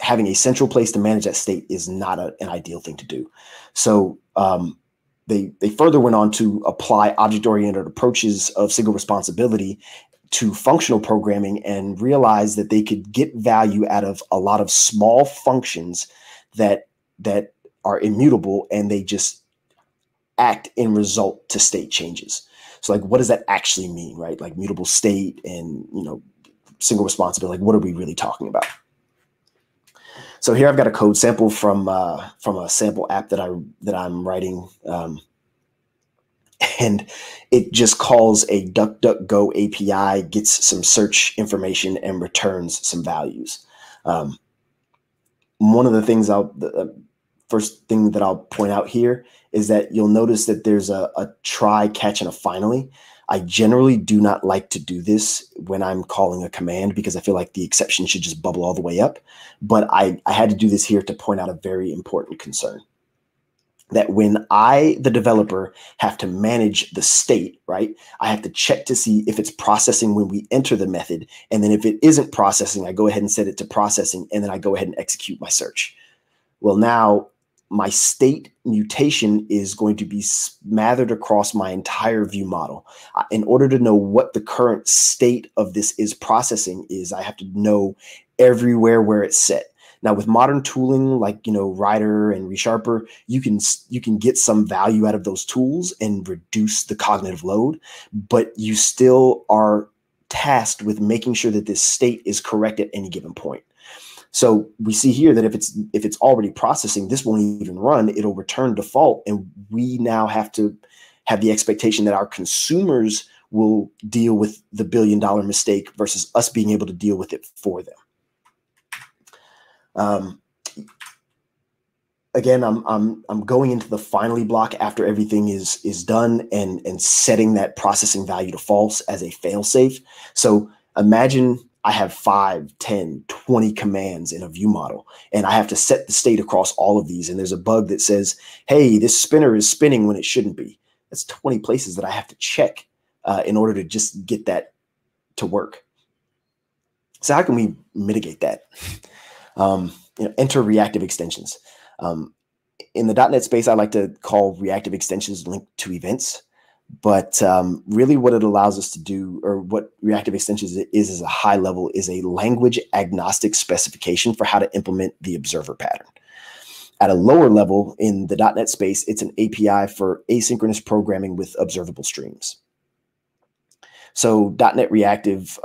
Having a central place to manage that state is not an ideal thing to do. So they further went on to apply object-oriented approaches of single responsibility to functional programming and realized that they could get value out of a lot of small functions that are immutable, and they just act in result to state changes. So like, what does that actually mean, right? Like mutable state and, you know, single responsibility, like what are we really talking about? So here I've got a code sample from a sample app that I'm writing, and it just calls a DuckDuckGo API, gets some search information, and returns some values. One of the things the first thing that I'll point out here is that you'll notice that there's a try, catch, and a finally. I generally do not like to do this when I'm calling a command because I feel like the exception should just bubble all the way up. But I had to do this here to point out a very important concern, that when I, the developer, have to manage the state, right, I have to check to see if it's processing when we enter the method. And then if it isn't processing, I go ahead and set it to processing, and then I go ahead and execute my search. Well, now my state mutation is going to be smothered across my entire view model. In order to know what the current state of this is processing is, I have to know everywhere where it's set. Now, with modern tooling like, you know, Rider and ReSharper, you can get some value out of those tools and reduce the cognitive load, but you still are tasked with making sure that this state is correct at any given point. So we see here that if it's already processing, this won't even run. It'll return default, and we now have to have the expectation that our consumers will deal with the billion-dollar mistake versus us being able to deal with it for them. Again, I'm going into the finally block after everything is done and setting that processing value to false as a fail-safe. So imagine I have 5, 10, 20 commands in a view model, and I have to set the state across all of these. And there's a bug that says, hey, this spinner is spinning when it shouldn't be. That's 20 places that I have to check in order to just get that to work. So how can we mitigate that? Enter reactive extensions. In the .NET space, I like to call reactive extensions linked to events. But really what it allows us to do, or what reactive extensions is a high level, is a language agnostic specification for how to implement the observer pattern. At a lower level in the .NET space, it's an API for asynchronous programming with observable streams. So .NET Reactive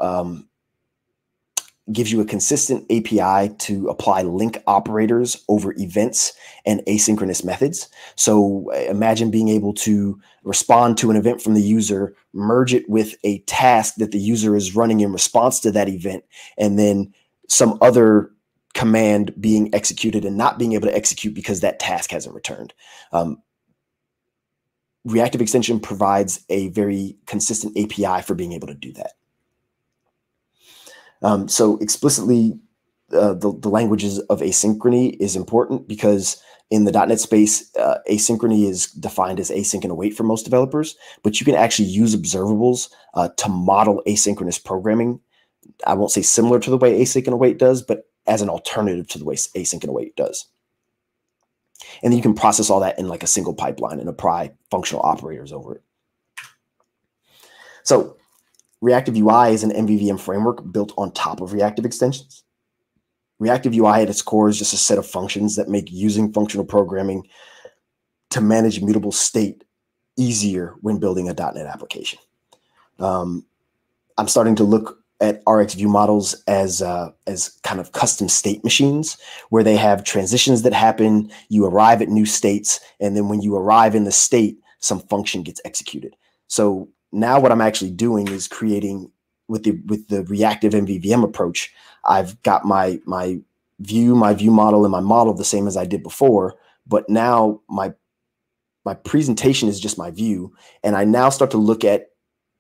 gives you a consistent API to apply link operators over events and asynchronous methods. So imagine being able to respond to an event from the user, merge it with a task that the user is running in response to that event, and then some other command being executed and not being able to execute because that task hasn't returned. Reactive Extension provides a very consistent API for being able to do that. So explicitly, the languages of asynchrony is important because in the .NET space, asynchrony is defined as async and await for most developers, but you can actually use observables to model asynchronous programming. I won't say similar to the way async and await does, but as an alternative to the way async and await does. And then you can process all that in like a single pipeline and apply functional operators over it. So Reactive UI is an MVVM framework built on top of Reactive Extensions. Reactive UI at its core is just a set of functions that make using functional programming to manage mutable state easier when building a .NET application. I'm starting to look at Rx view models as kind of custom state machines where they have transitions that happen, you arrive at new states, and then when you arrive in the state, some function gets executed. So now what I'm actually doing is creating, with the reactive MVVM approach, I've got my view model and my model the same as I did before, but now my presentation is just my view, and I now start to look at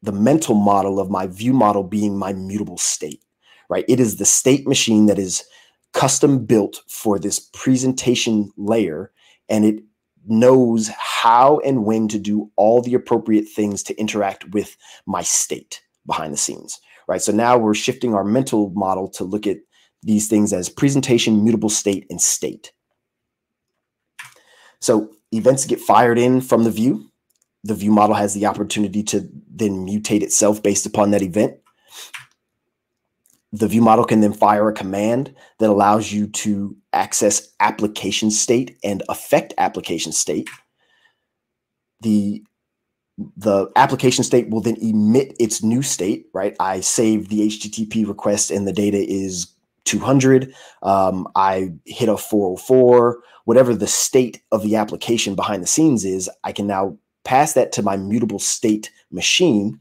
the mental model of my view model being my mutable state, right? It is the state machine that is custom built for this presentation layer, and it knows how and when to do all the appropriate things to interact with my state behind the scenes, right? So now we're shifting our mental model to look at these things as presentation, mutable state, and state. So events get fired in from the view. The view model has the opportunity to then mutate itself based upon that event. The view model can then fire a command that allows you to access application state and affect application state. The application state will then emit its new state, right? I saved the HTTP request and the data is 200. I hit a 404. Whatever the state of the application behind the scenes is, I can now pass that to my mutable state machine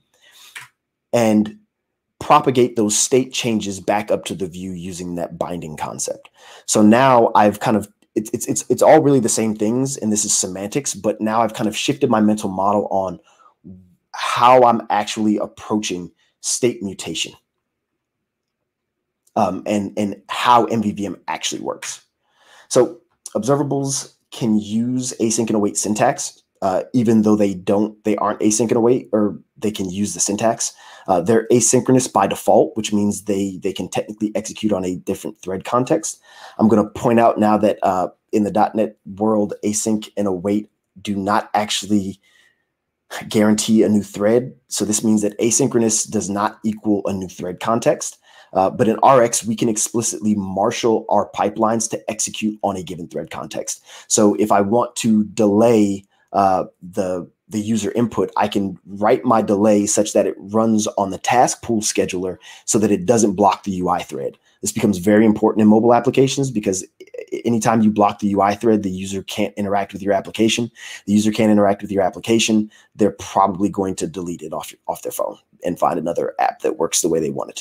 and propagate those state changes back up to the view using that binding concept. So now I've kind of, it's all really the same things, and this is semantics, but now I've kind of shifted my mental model on how I'm actually approaching state mutation and how MVVM actually works. So observables can use async and await syntax. Even though they aren't async and await, or they can use the syntax. They're asynchronous by default, which means they can technically execute on a different thread context. I'm going to point out now that in the .NET world, async and await do not actually guarantee a new thread. So this means that asynchronous does not equal a new thread context. But in Rx, we can explicitly marshal our pipelines to execute on a given thread context. So if I want to delay the user input, I can write my delay such that it runs on the task pool scheduler so that it doesn't block the UI thread. This becomes very important in mobile applications because anytime you block the UI thread, the user can't interact with your application. The user can't interact with your application. They're probably going to delete it off their phone and find another app that works the way they want it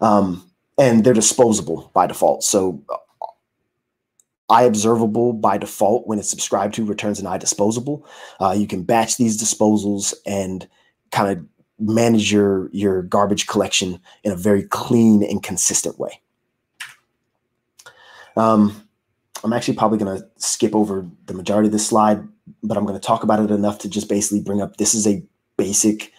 to do. And they're disposable by default. So iObservable by default, when it's subscribed to, returns an iDisposable. You can batch these disposals and kind of manage your garbage collection in a very clean and consistent way. I'm actually probably going to skip over the majority of this slide, but I'm going to talk about it enough to just basically bring up this is a basic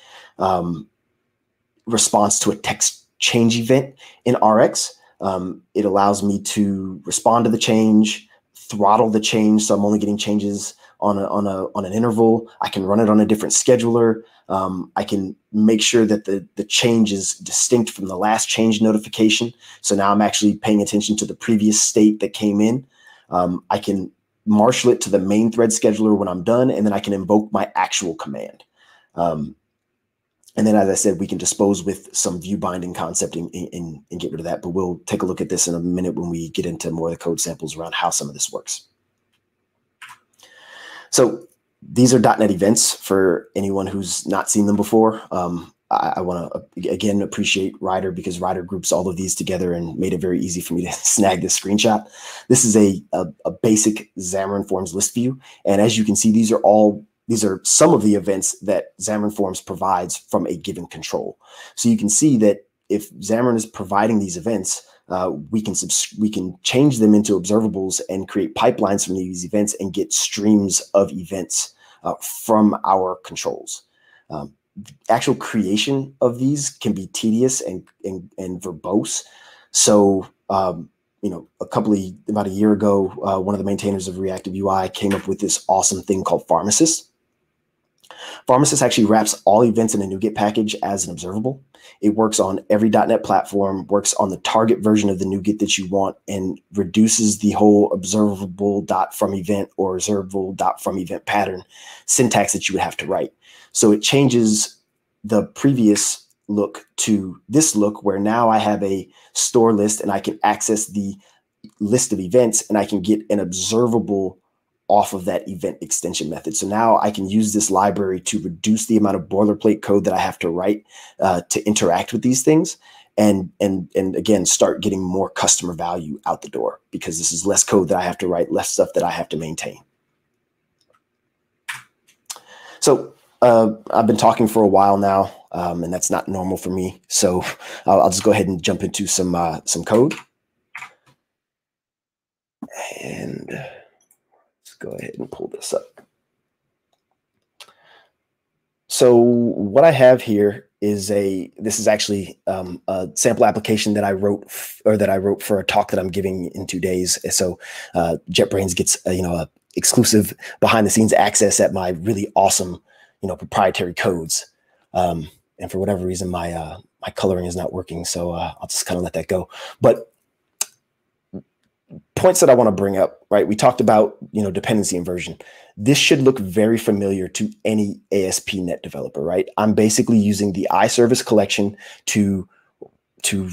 response to a text change event in Rx. It allows me to respond to the change, throttle the change, so I'm only getting changes on an interval. I can run it on a different scheduler. I can make sure that the change is distinct from the last change notification. So now I'm actually paying attention to the previous state that came in. I can marshal it to the main thread scheduler when I'm done, and then I can invoke my actual command. And then, as I said, we can dispose with some view binding concept and get rid of that. But we'll take a look at this in a minute when we get into more of the code samples around how some of this works. So these are .NET events for anyone who's not seen them before. I want to, again, appreciate Rider because Rider groups all of these together and made it very easy for me to snag this screenshot. This is a basic Xamarin Forms list view. And as you can see, these are some of the events that Xamarin Forms provides from a given control. So you can see that if Xamarin is providing these events, we can change them into observables and create pipelines from these events and get streams of events from our controls. The actual creation of these can be tedious and verbose. So, you know, about a year ago, one of the maintainers of Reactive UI came up with this awesome thing called Pharmacist. Pharmacist actually wraps all events in a NuGet package as an observable. It works on every .NET platform, works on the target version of the NuGet that you want, and reduces the whole observable.from event or observable.from event pattern syntax that you would have to write. So it changes the previous look to this look where now I have a store list and I can access the list of events and I can get an observable off of that event extension method. So now I can use this library to reduce the amount of boilerplate code that I have to write to interact with these things and again, start getting more customer value out the door because this is less code that I have to write, less stuff that I have to maintain. So I've been talking for a while now, and that's not normal for me. So I'll just go ahead and jump into some code. And let's go ahead and pull this up. So what I have here is this is actually a sample application that I wrote for a talk that I'm giving in 2 days. So JetBrains gets exclusive behind the scenes access at my really awesome proprietary codes. And for whatever reason, my my coloring is not working, so I'll just kind of let that go. But points that I want to bring up, right? We talked about dependency inversion. This should look very familiar to any ASP.NET developer, right? I'm basically using the iService collection to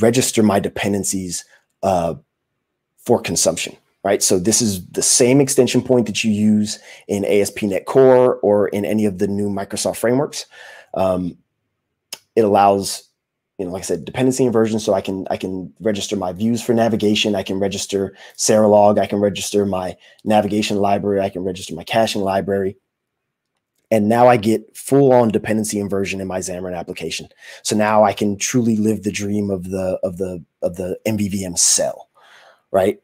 register my dependencies for consumption. Right, so this is the same extension point that you use in ASP.NET Core or in any of the new Microsoft frameworks. It allows, like I said, dependency inversion. So I can register my views for navigation. I can register Serilog. I can register my navigation library. I can register my caching library. And now I get full-on dependency inversion in my Xamarin application. So now I can truly live the dream of the MVVM cell. Right,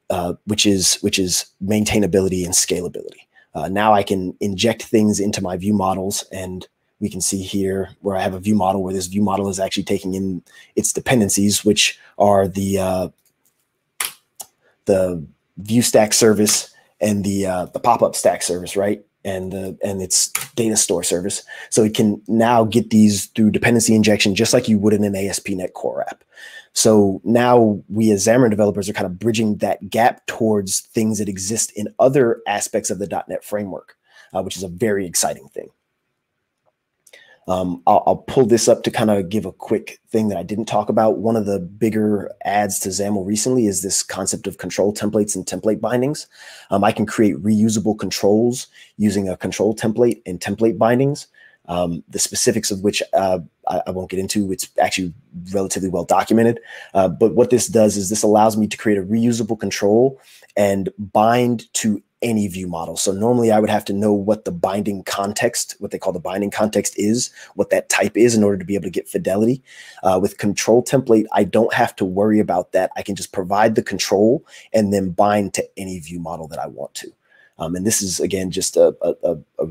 which is maintainability and scalability. Now I can inject things into my view models, and we can see here where I have a view model where this view model is actually taking in its dependencies, which are the view stack service and the pop-up stack service, right, and its data store service. So it can now get these through dependency injection, just like you would in an ASP.NET Core app. So now we as Xamarin developers are kind of bridging that gap towards things that exist in other aspects of the .NET framework, which is a very exciting thing. I'll pull this up to kind of give a quick thing that I didn't talk about. One of the bigger adds to XAML recently is this concept of control templates and template bindings. I can create reusable controls using a control template and template bindings. The specifics of which I won't get into. It's actually relatively well documented. But what this does is this allows me to create a reusable control and bind to any view model. So normally I would have to know what the binding context, what they call the binding context is, what that type is in order to be able to get fidelity. With control template, I don't have to worry about that. I can just provide the control and then bind to any view model that I want to. And this is, again, just a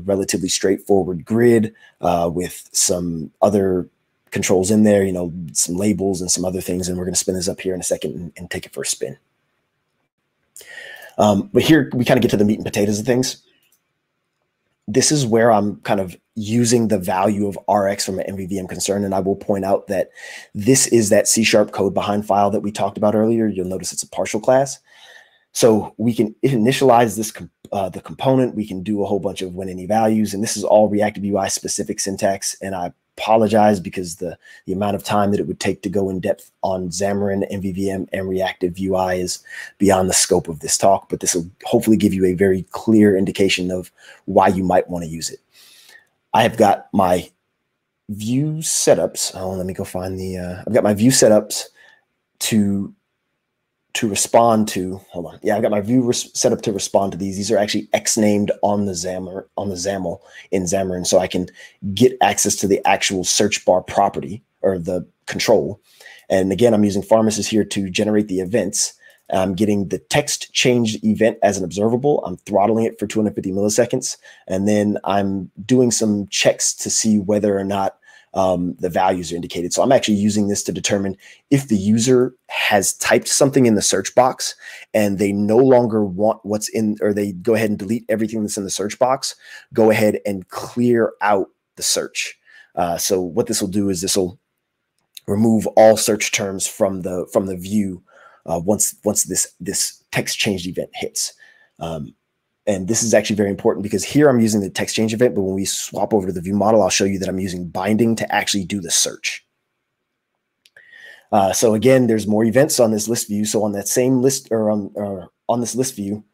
relatively straightforward grid with some other controls in there, some labels and some other things. And we're going to spin this up here in a second and take it for a spin. But here we kind of get to the meat and potatoes of things. This is where I'm kind of using the value of Rx from an MVVM concern. And I will point out that this is that C# code behind file that we talked about earlier. You'll notice it's a partial class. So we can initialize this the component. We can do a whole bunch of when any values, and this is all Reactive UI specific syntax. And I apologize because the amount of time that it would take to go in depth on Xamarin, MVVM, and Reactive UI is beyond the scope of this talk, but this will hopefully give you a very clear indication of why you might want to use it. I have got my view setups. Oh, let me go find the, I've got my view setups to respond to, hold on. Yeah, I've got my view set up to respond to these. These are actually X-named on the XAML in Xamarin, so I can get access to the actual search bar property or the control. And again, I'm using Pharmacist here to generate the events. I'm getting the text changed event as an observable. I'm throttling it for 250 milliseconds. And then I'm doing some checks to see whether or not the values are indicated. So I'm actually using this to determine if the user has typed something in the search box and they no longer want what's in, or they go ahead and delete everything that's in the search box, go ahead and clear out the search. So what this will do is this will remove all search terms from the view once this text changed event hits. And this is actually very important because here I'm using the text change event, but when we swap over to the view model, I'll show you that I'm using binding to actually do the search. So again, there's more events on this list view. So on that same list, or on this list view,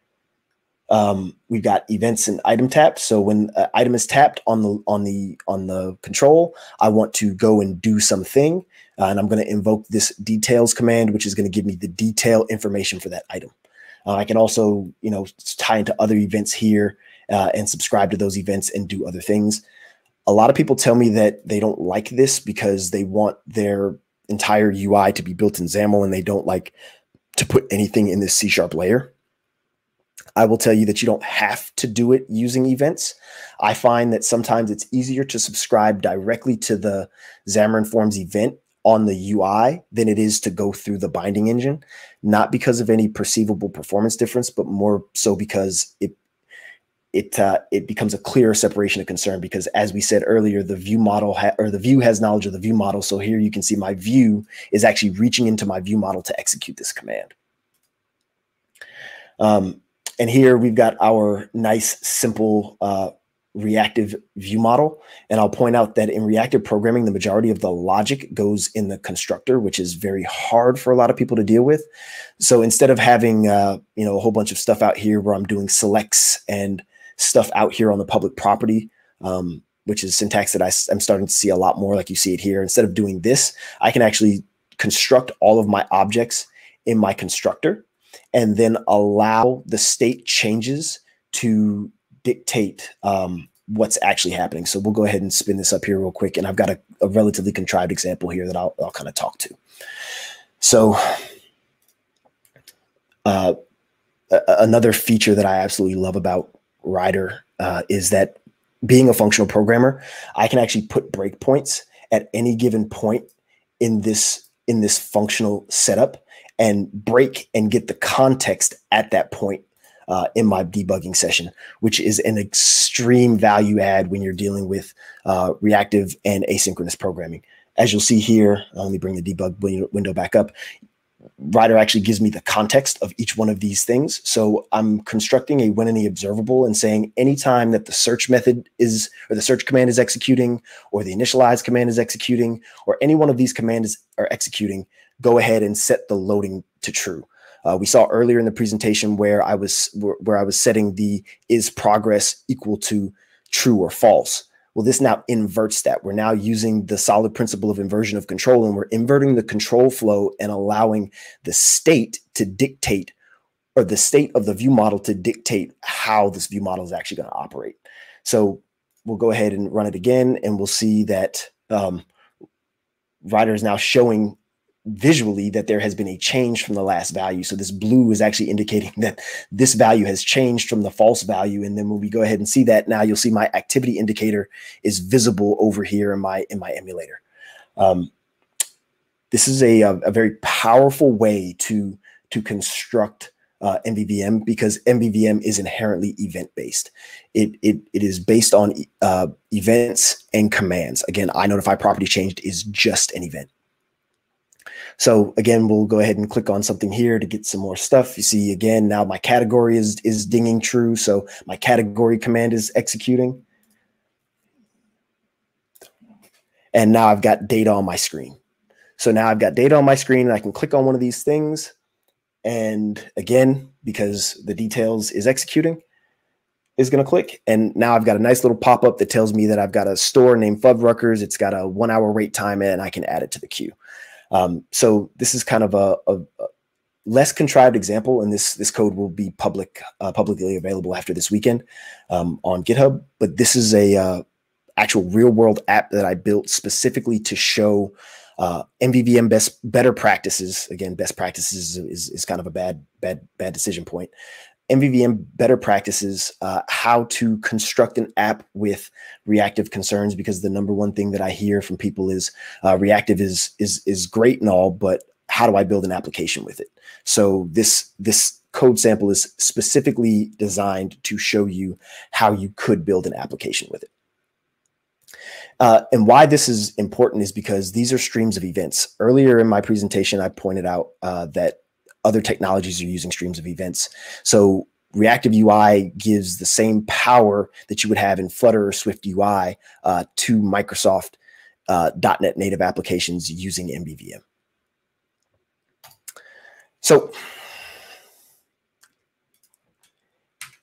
we've got events and item tapped. So when an item is tapped on the control, I want to go and do something, and I'm going to invoke this details command, which is going to give me the detail information for that item. I can also, you know, tie into other events here and subscribe to those events and do other things. A lot of people tell me that they don't like this because they want their entire UI to be built in XAML and they don't like to put anything in this C# layer. I will tell you that you don't have to do it using events. I find that sometimes it's easier to subscribe directly to the Xamarin.Forms event on the UI than it is to go through the binding engine, not because of any perceivable performance difference, but more so because it becomes a clearer separation of concern, because as we said earlier, the view model or the view has knowledge of the view model. So here you can see my view is actually reaching into my view model to execute this command. And here we've got our nice, simple, reactive view model. And I'll point out that in reactive programming, the majority of the logic goes in the constructor, which is very hard for a lot of people to deal with. So instead of having you know, a whole bunch of stuff out here where I'm doing selects and stuff out here on the public property, which is syntax that I'm starting to see a lot more, like you see it here. Instead of doing this, I can actually construct all of my objects in my constructor and then allow the state changes to dictate what's actually happening. So we'll go ahead and spin this up here real quick. And I've got a relatively contrived example here that I'll kind of talk to. So another feature that I absolutely love about Rider is that being a functional programmer, I can actually put breakpoints at any given point in this functional setup and break and get the context at that point in my debugging session, which is an extreme value add when you're dealing with reactive and asynchronous programming. As you'll see here, let me bring the debug window back up. Rider actually gives me the context of each one of these things. So I'm constructing a WinUI observable and saying anytime that the search method is, or the search command is executing, or the initialize command is executing, or any one of these commands are executing, go ahead and set the loading to true. We saw earlier in the presentation where I was setting the is progress equal to true or false. Well, this now inverts that. We're now using the solid principle of inversion of control, and we're inverting the control flow and allowing the state to dictate, or the state of the view model to dictate how this view model is actually going to operate. So we'll go ahead and run it again, and we'll see that Rider is now showing visually that there has been a change from the last value. So this blue is actually indicating that this value has changed from the false value. And then when we go ahead and see that, now you'll see my activity indicator is visible over here in my emulator. This is a very powerful way to construct MVVM, because MVVM is inherently event-based. It is based on events and commands. Again, iNotifyPropertyChanged is just an event. So again, we'll go ahead and click on something here to get some more stuff. You see, again, now my category is dinging true. So my category command is executing. And now I've got data on my screen. So now I've got data on my screen and I can click on one of these things. And again, because the details is executing, is going to click. And now I've got a nice little pop-up that tells me that I've got a store named Fuddruckers. It's got a 1 hour wait time and I can add it to the queue. So this is kind of a less contrived example, and this code will be publicly available after this weekend on GitHub. But this is a actual real-world app that I built specifically to show MVVM better practices. Again, best practices is kind of a bad decision point. MVVM better practices, how to construct an app with reactive concerns, because the number one thing that I hear from people is reactive is great and all, but how do I build an application with it? So this code sample is specifically designed to show you how you could build an application with it. And why this is important is because these are streams of events. Earlier in my presentation, I pointed out that other technologies are using streams of events. So Reactive UI gives the same power that you would have in Flutter or Swift UI to Microsoft .NET native applications using MVVM. So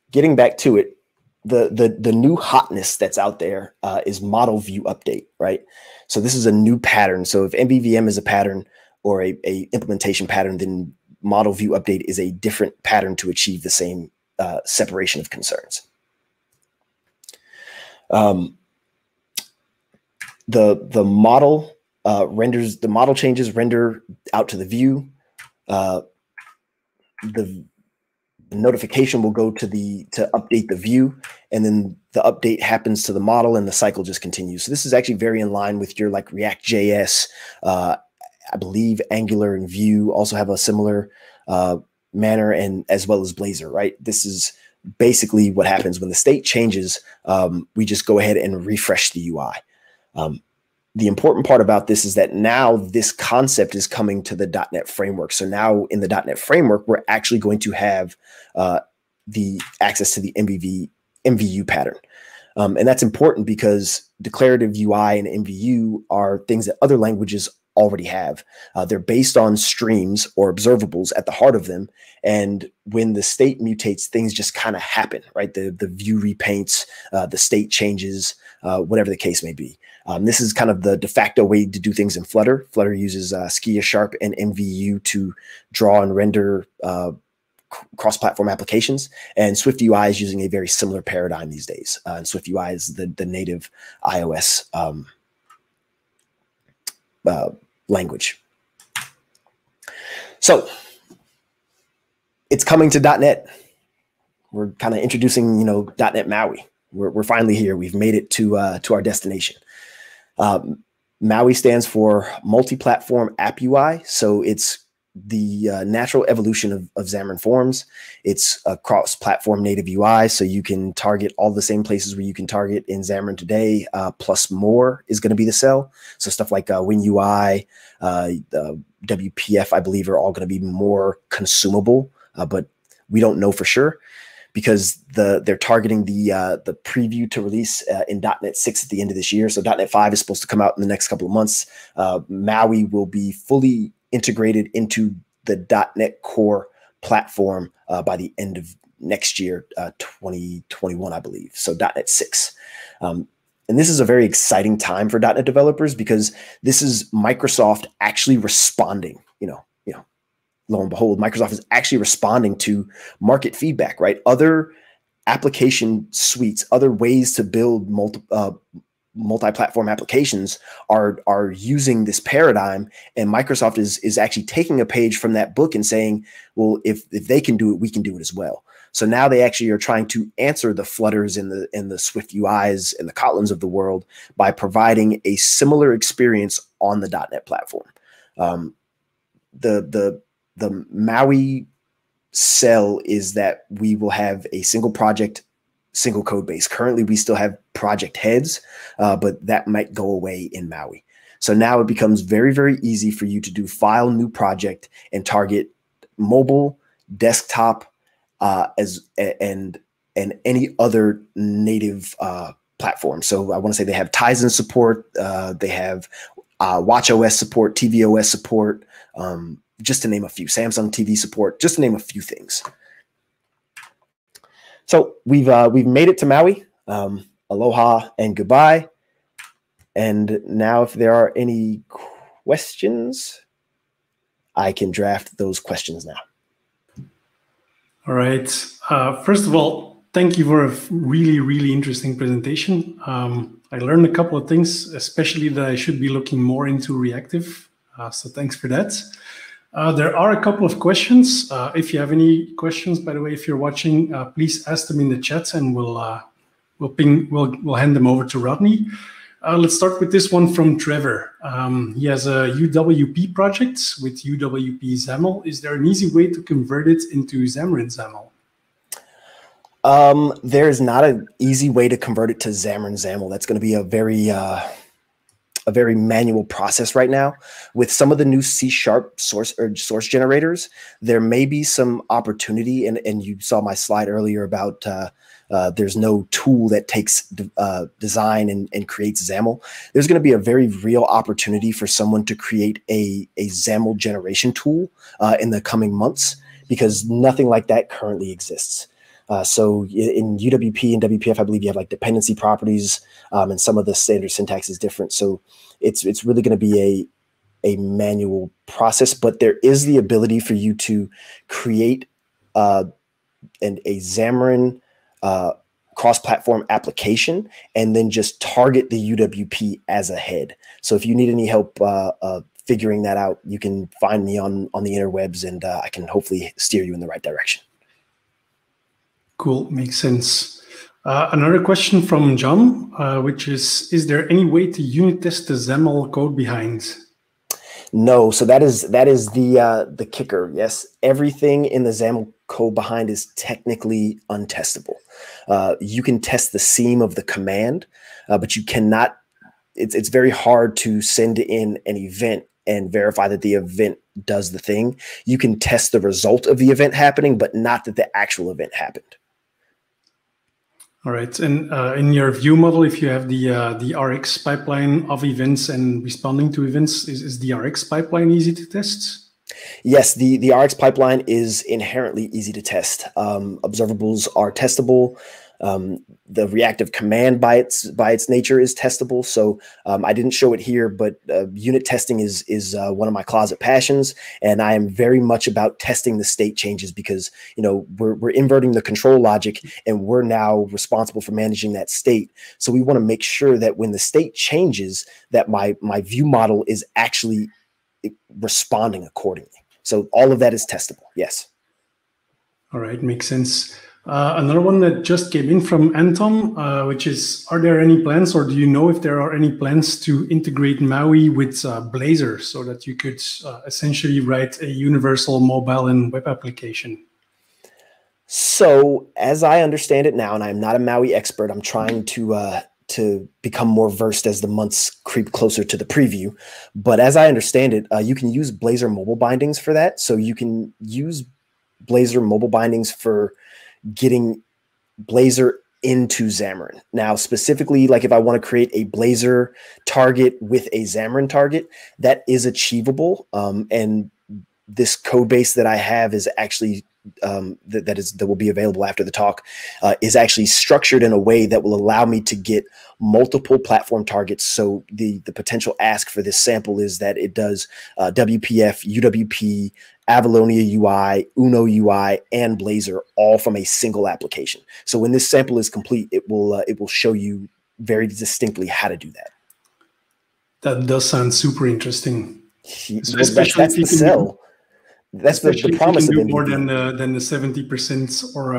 getting back to it, the new hotness that's out there is model view update, right? So this is a new pattern. So if MVVM is a pattern or a implementation pattern, then model view update is a different pattern to achieve the same separation of concerns. The model changes render out to the view. The notification will go to update the view, and then the update happens to the model, and the cycle just continues. So this is actually very in line with your like React.js. I believe Angular and Vue also have a similar manner, and as well as Blazor, right? This is basically what happens when the state changes. We just go ahead and refresh the UI. The important part about this is that now this concept is coming to the .NET framework. So now in the .NET framework, we're actually going to have the access to the MVU pattern. And that's important because declarative UI and MVU are things that other languages already have. They're based on streams or observables at the heart of them. And when the state mutates, things just kind of happen, right? The view repaints, the state changes, whatever the case may be. This is kind of the de facto way to do things in Flutter. Flutter uses SkiaSharp and MVU to draw and render cross-platform applications. And Swift UI is using a very similar paradigm these days. And Swift UI is the native iOS language. So it's coming to .NET. We're kind of introducing, you know, .NET MAUI. We're finally here. We've made it to our destination. MAUI stands for Multi-Platform App UI. So it's the natural evolution of Xamarin.Forms. It's a cross-platform native UI, so you can target all the same places where you can target in Xamarin today, plus more is going to be the cell. So stuff like WinUI, WPF, I believe, are all going to be more consumable, but we don't know for sure because they're targeting the preview to release in .NET 6 at the end of this year. So .NET 5 is supposed to come out in the next couple of months. MAUI will be fully integrated into the .NET Core platform by the end of next year, 2021, I believe. So .NET 6. And this is a very exciting time for .NET developers because this is Microsoft actually responding, you know, lo and behold, Microsoft is actually responding to market feedback, right? Other application suites, other ways to build multi-platform applications are using this paradigm, and Microsoft is actually taking a page from that book and saying, well, if they can do it, we can do it as well. So now they actually are trying to answer the Flutters and the Swift UIs and the Kotlins of the world by providing a similar experience on the .NET platform. The MAUI sell is that we will have a single project, single code base. Currently, we still have project heads, but that might go away in MAUI. So now it becomes very, very easy for you to do file new project and target mobile, desktop, and any other native platform. So I want to say they have Tizen support, they have watchOS support, tvOS support, just to name a few, Samsung TV support, just to name a few things. So we've made it to MAUI. Aloha and goodbye. And now if there are any questions, I can draft those questions now. All right. First of all, thank you for a really, really interesting presentation. I learned a couple of things, especially that I should be looking more into Reactive. So thanks for that. There are a couple of questions. If you have any questions, by the way, if you're watching, please ask them in the chat, and we'll hand them over to Rodney. Let's start with this one from Trevor. He has a UWP project with UWP XAML. Is there an easy way to convert it into Xamarin XAML? There is not an easy way to convert it to Xamarin XAML. That's going to be a very manual process right now. With some of the new C# source generators, there may be some opportunity, and you saw my slide earlier about there's no tool that takes design and creates XAML. There's going to be a very real opportunity for someone to create a XAML generation tool in the coming months, because nothing like that currently exists. So in UWP and WPF, I believe you have like dependency properties, and some of the standard syntax is different. So it's really going to be a manual process, but there is the ability for you to create a Xamarin cross-platform application and then just target the UWP as a head. So if you need any help figuring that out, you can find me on the interwebs, and I can hopefully steer you in the right direction. Cool, makes sense. Another question from John, which is there any way to unit test the XAML code behind? No, so that is the kicker. Yes, everything in the XAML code behind is technically untestable. You can test the seam of the command, but you cannot. It's very hard to send in an event and verify that the event does the thing. You can test the result of the event happening, but not that the actual event happened. All right, and in your view model, if you have the RX pipeline of events and responding to events, is the RX pipeline easy to test? Yes, the RX pipeline is inherently easy to test. Observables are testable. The reactive command by its nature is testable. So I didn't show it here, but unit testing is one of my closet passions, and I am very much about testing the state changes, because you know we're inverting the control logic, and we're now responsible for managing that state. So we want to make sure that when the state changes, that my view model is actually responding accordingly. So all of that is testable. Yes. All right, makes sense. Another one that just came in from Anton, which is, are there any plans, or do you know if there are any plans to integrate MAUI with Blazor so that you could essentially write a universal mobile and web application? So as I understand it now, and I'm not a MAUI expert, I'm trying to become more versed as the months creep closer to the preview. But as I understand it, you can use Blazor mobile bindings for that. So you can use Blazor mobile bindings for getting Blazor into Xamarin. Now, specifically, like if I want to create a Blazor target with a Xamarin target, that is achievable. And this code base that I have is actually that will be available after the talk is actually structured in a way that will allow me to get multiple platform targets. So the potential ask for this sample is that it does WPF, UWP, Avalonia UI, Uno UI, and Blazor all from a single application. So when this sample is complete, it will show you very distinctly how to do that. That does sound super interesting. That's the sell. That's the promise of it. More than the 70% or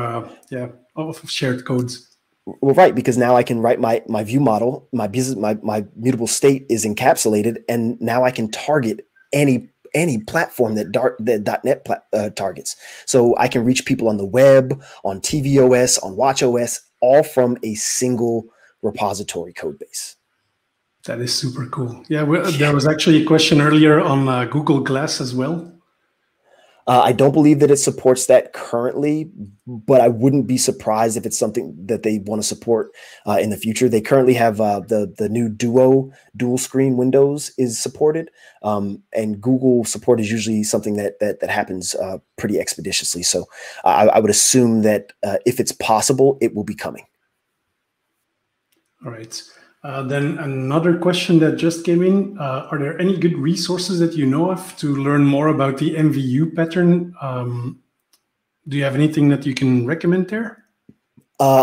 of shared codes. Well, right, because now I can write my view model, my mutable state is encapsulated, and now I can target any platform that .NET targets. So I can reach people on the web, on tvOS, on watchOS, all from a single repository code base. That is super cool. Yeah, there was actually a question earlier on Google Glass as well. I don't believe that it supports that currently, but I wouldn't be surprised if it's something that they want to support in the future. They currently have the new dual screen windows is supported, and Google support is usually something that happens pretty expeditiously. So I would assume that if it's possible, it will be coming. All right. Then another question that just came in, are there any good resources that you know of to learn more about the MVU pattern? Do you have anything that you can recommend there?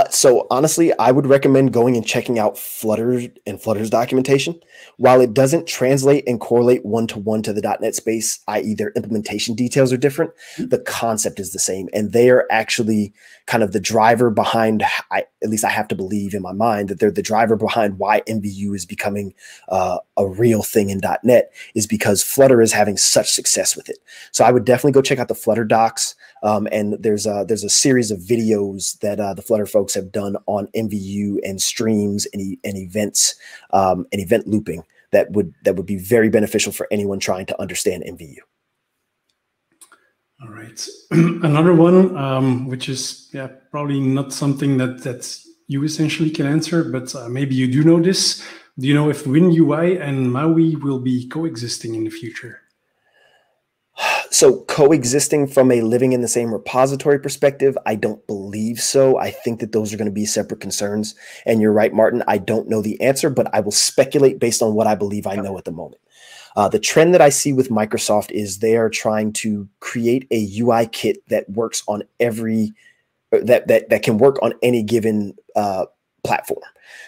So honestly, I would recommend going and checking out Flutter and Flutter's documentation. While it doesn't translate and correlate one-to-one to the .NET space, i.e. their implementation details are different, the concept is the same. And they are actually kind of the driver behind, at least I have to believe in my mind, that they're the driver behind why MVU is becoming a real thing in .NET, is because Flutter is having such success with it. So I would definitely go check out the Flutter docs. And there's a series of videos that the Flutter folks have done on MVU and streams and events and event looping that would be very beneficial for anyone trying to understand MVU. All right, another one which is probably not something that you essentially can answer, but maybe you do know this. Do you know if WinUI and MAUI will be coexisting in the future? So coexisting from a living in the same repository perspective, I don't believe so. I think that those are going to be separate concerns. And you're right, Martin, I don't know the answer, but I will speculate based on what I believe I know at the moment. The trend that I see with Microsoft is they are trying to create a UI kit that works on every that can work on any given platform.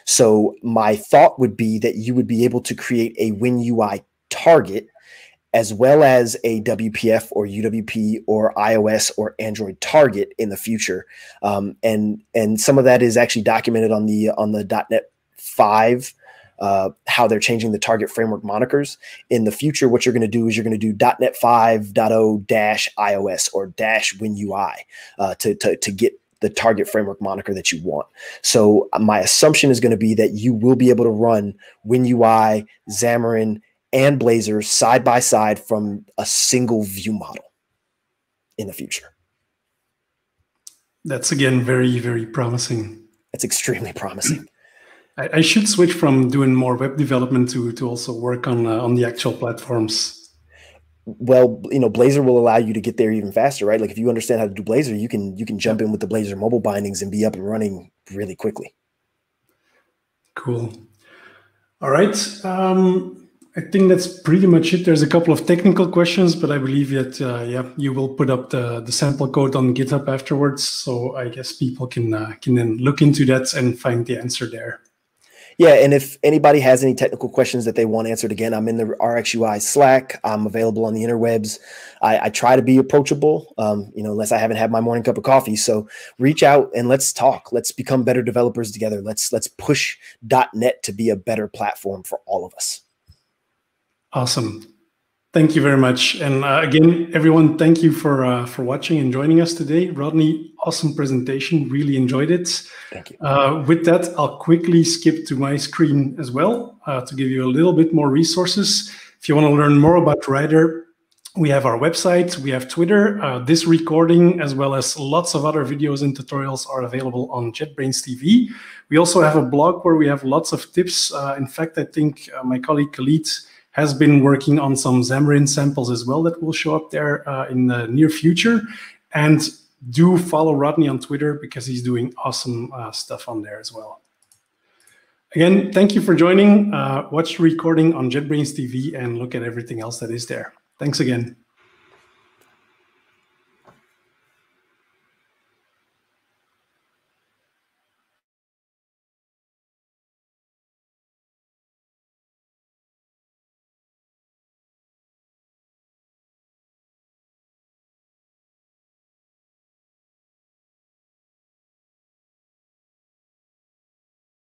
So my thought would be that you would be able to create a WinUI target as well as a WPF or UWP or iOS or Android target in the future, and some of that is actually documented on the .NET 5, how they're changing the target framework monikers. In the future, what you're going to do is you're going to do .NET 5.0-iOS or -WinUI to get the target framework moniker that you want. So my assumption is going to be that you will be able to run WinUI, Xamarin, and Blazor side by side from a single view model in the future. That's again very, very promising. That's extremely promising. I should switch from doing more web development to also work on the actual platforms. Well, you know, Blazor will allow you to get there even faster, right? Like if you understand how to do Blazor, you can jump in with the Blazor mobile bindings and be up and running really quickly. Cool. All right. I think that's pretty much it. There's a couple of technical questions, but I believe that you will put up the sample code on GitHub afterwards, so I guess people can then look into that and find the answer there. Yeah, and if anybody has any technical questions that they want answered, again, I'm in the RxUI Slack. I'm available on the interwebs. I try to be approachable, you know, unless I haven't had my morning cup of coffee. So reach out and let's talk. Let's become better developers together. Let's push .NET to be a better platform for all of us. Awesome. Thank you very much. And again, everyone, thank you for watching and joining us today. Rodney, awesome presentation. Really enjoyed it. Thank you. With that, I'll quickly skip to my screen as well to give you a little bit more resources. If you want to learn more about Rider, we have our website, we have Twitter. This recording, as well as lots of other videos and tutorials, are available on JetBrains TV. We also have a blog where we have lots of tips. In fact, I think my colleague Khalid has been working on some Xamarin samples as well that will show up there in the near future. And do follow Rodney on Twitter because he's doing awesome stuff on there as well. Again, thank you for joining. Watch the recording on JetBrains TV and look at everything else that is there. Thanks again.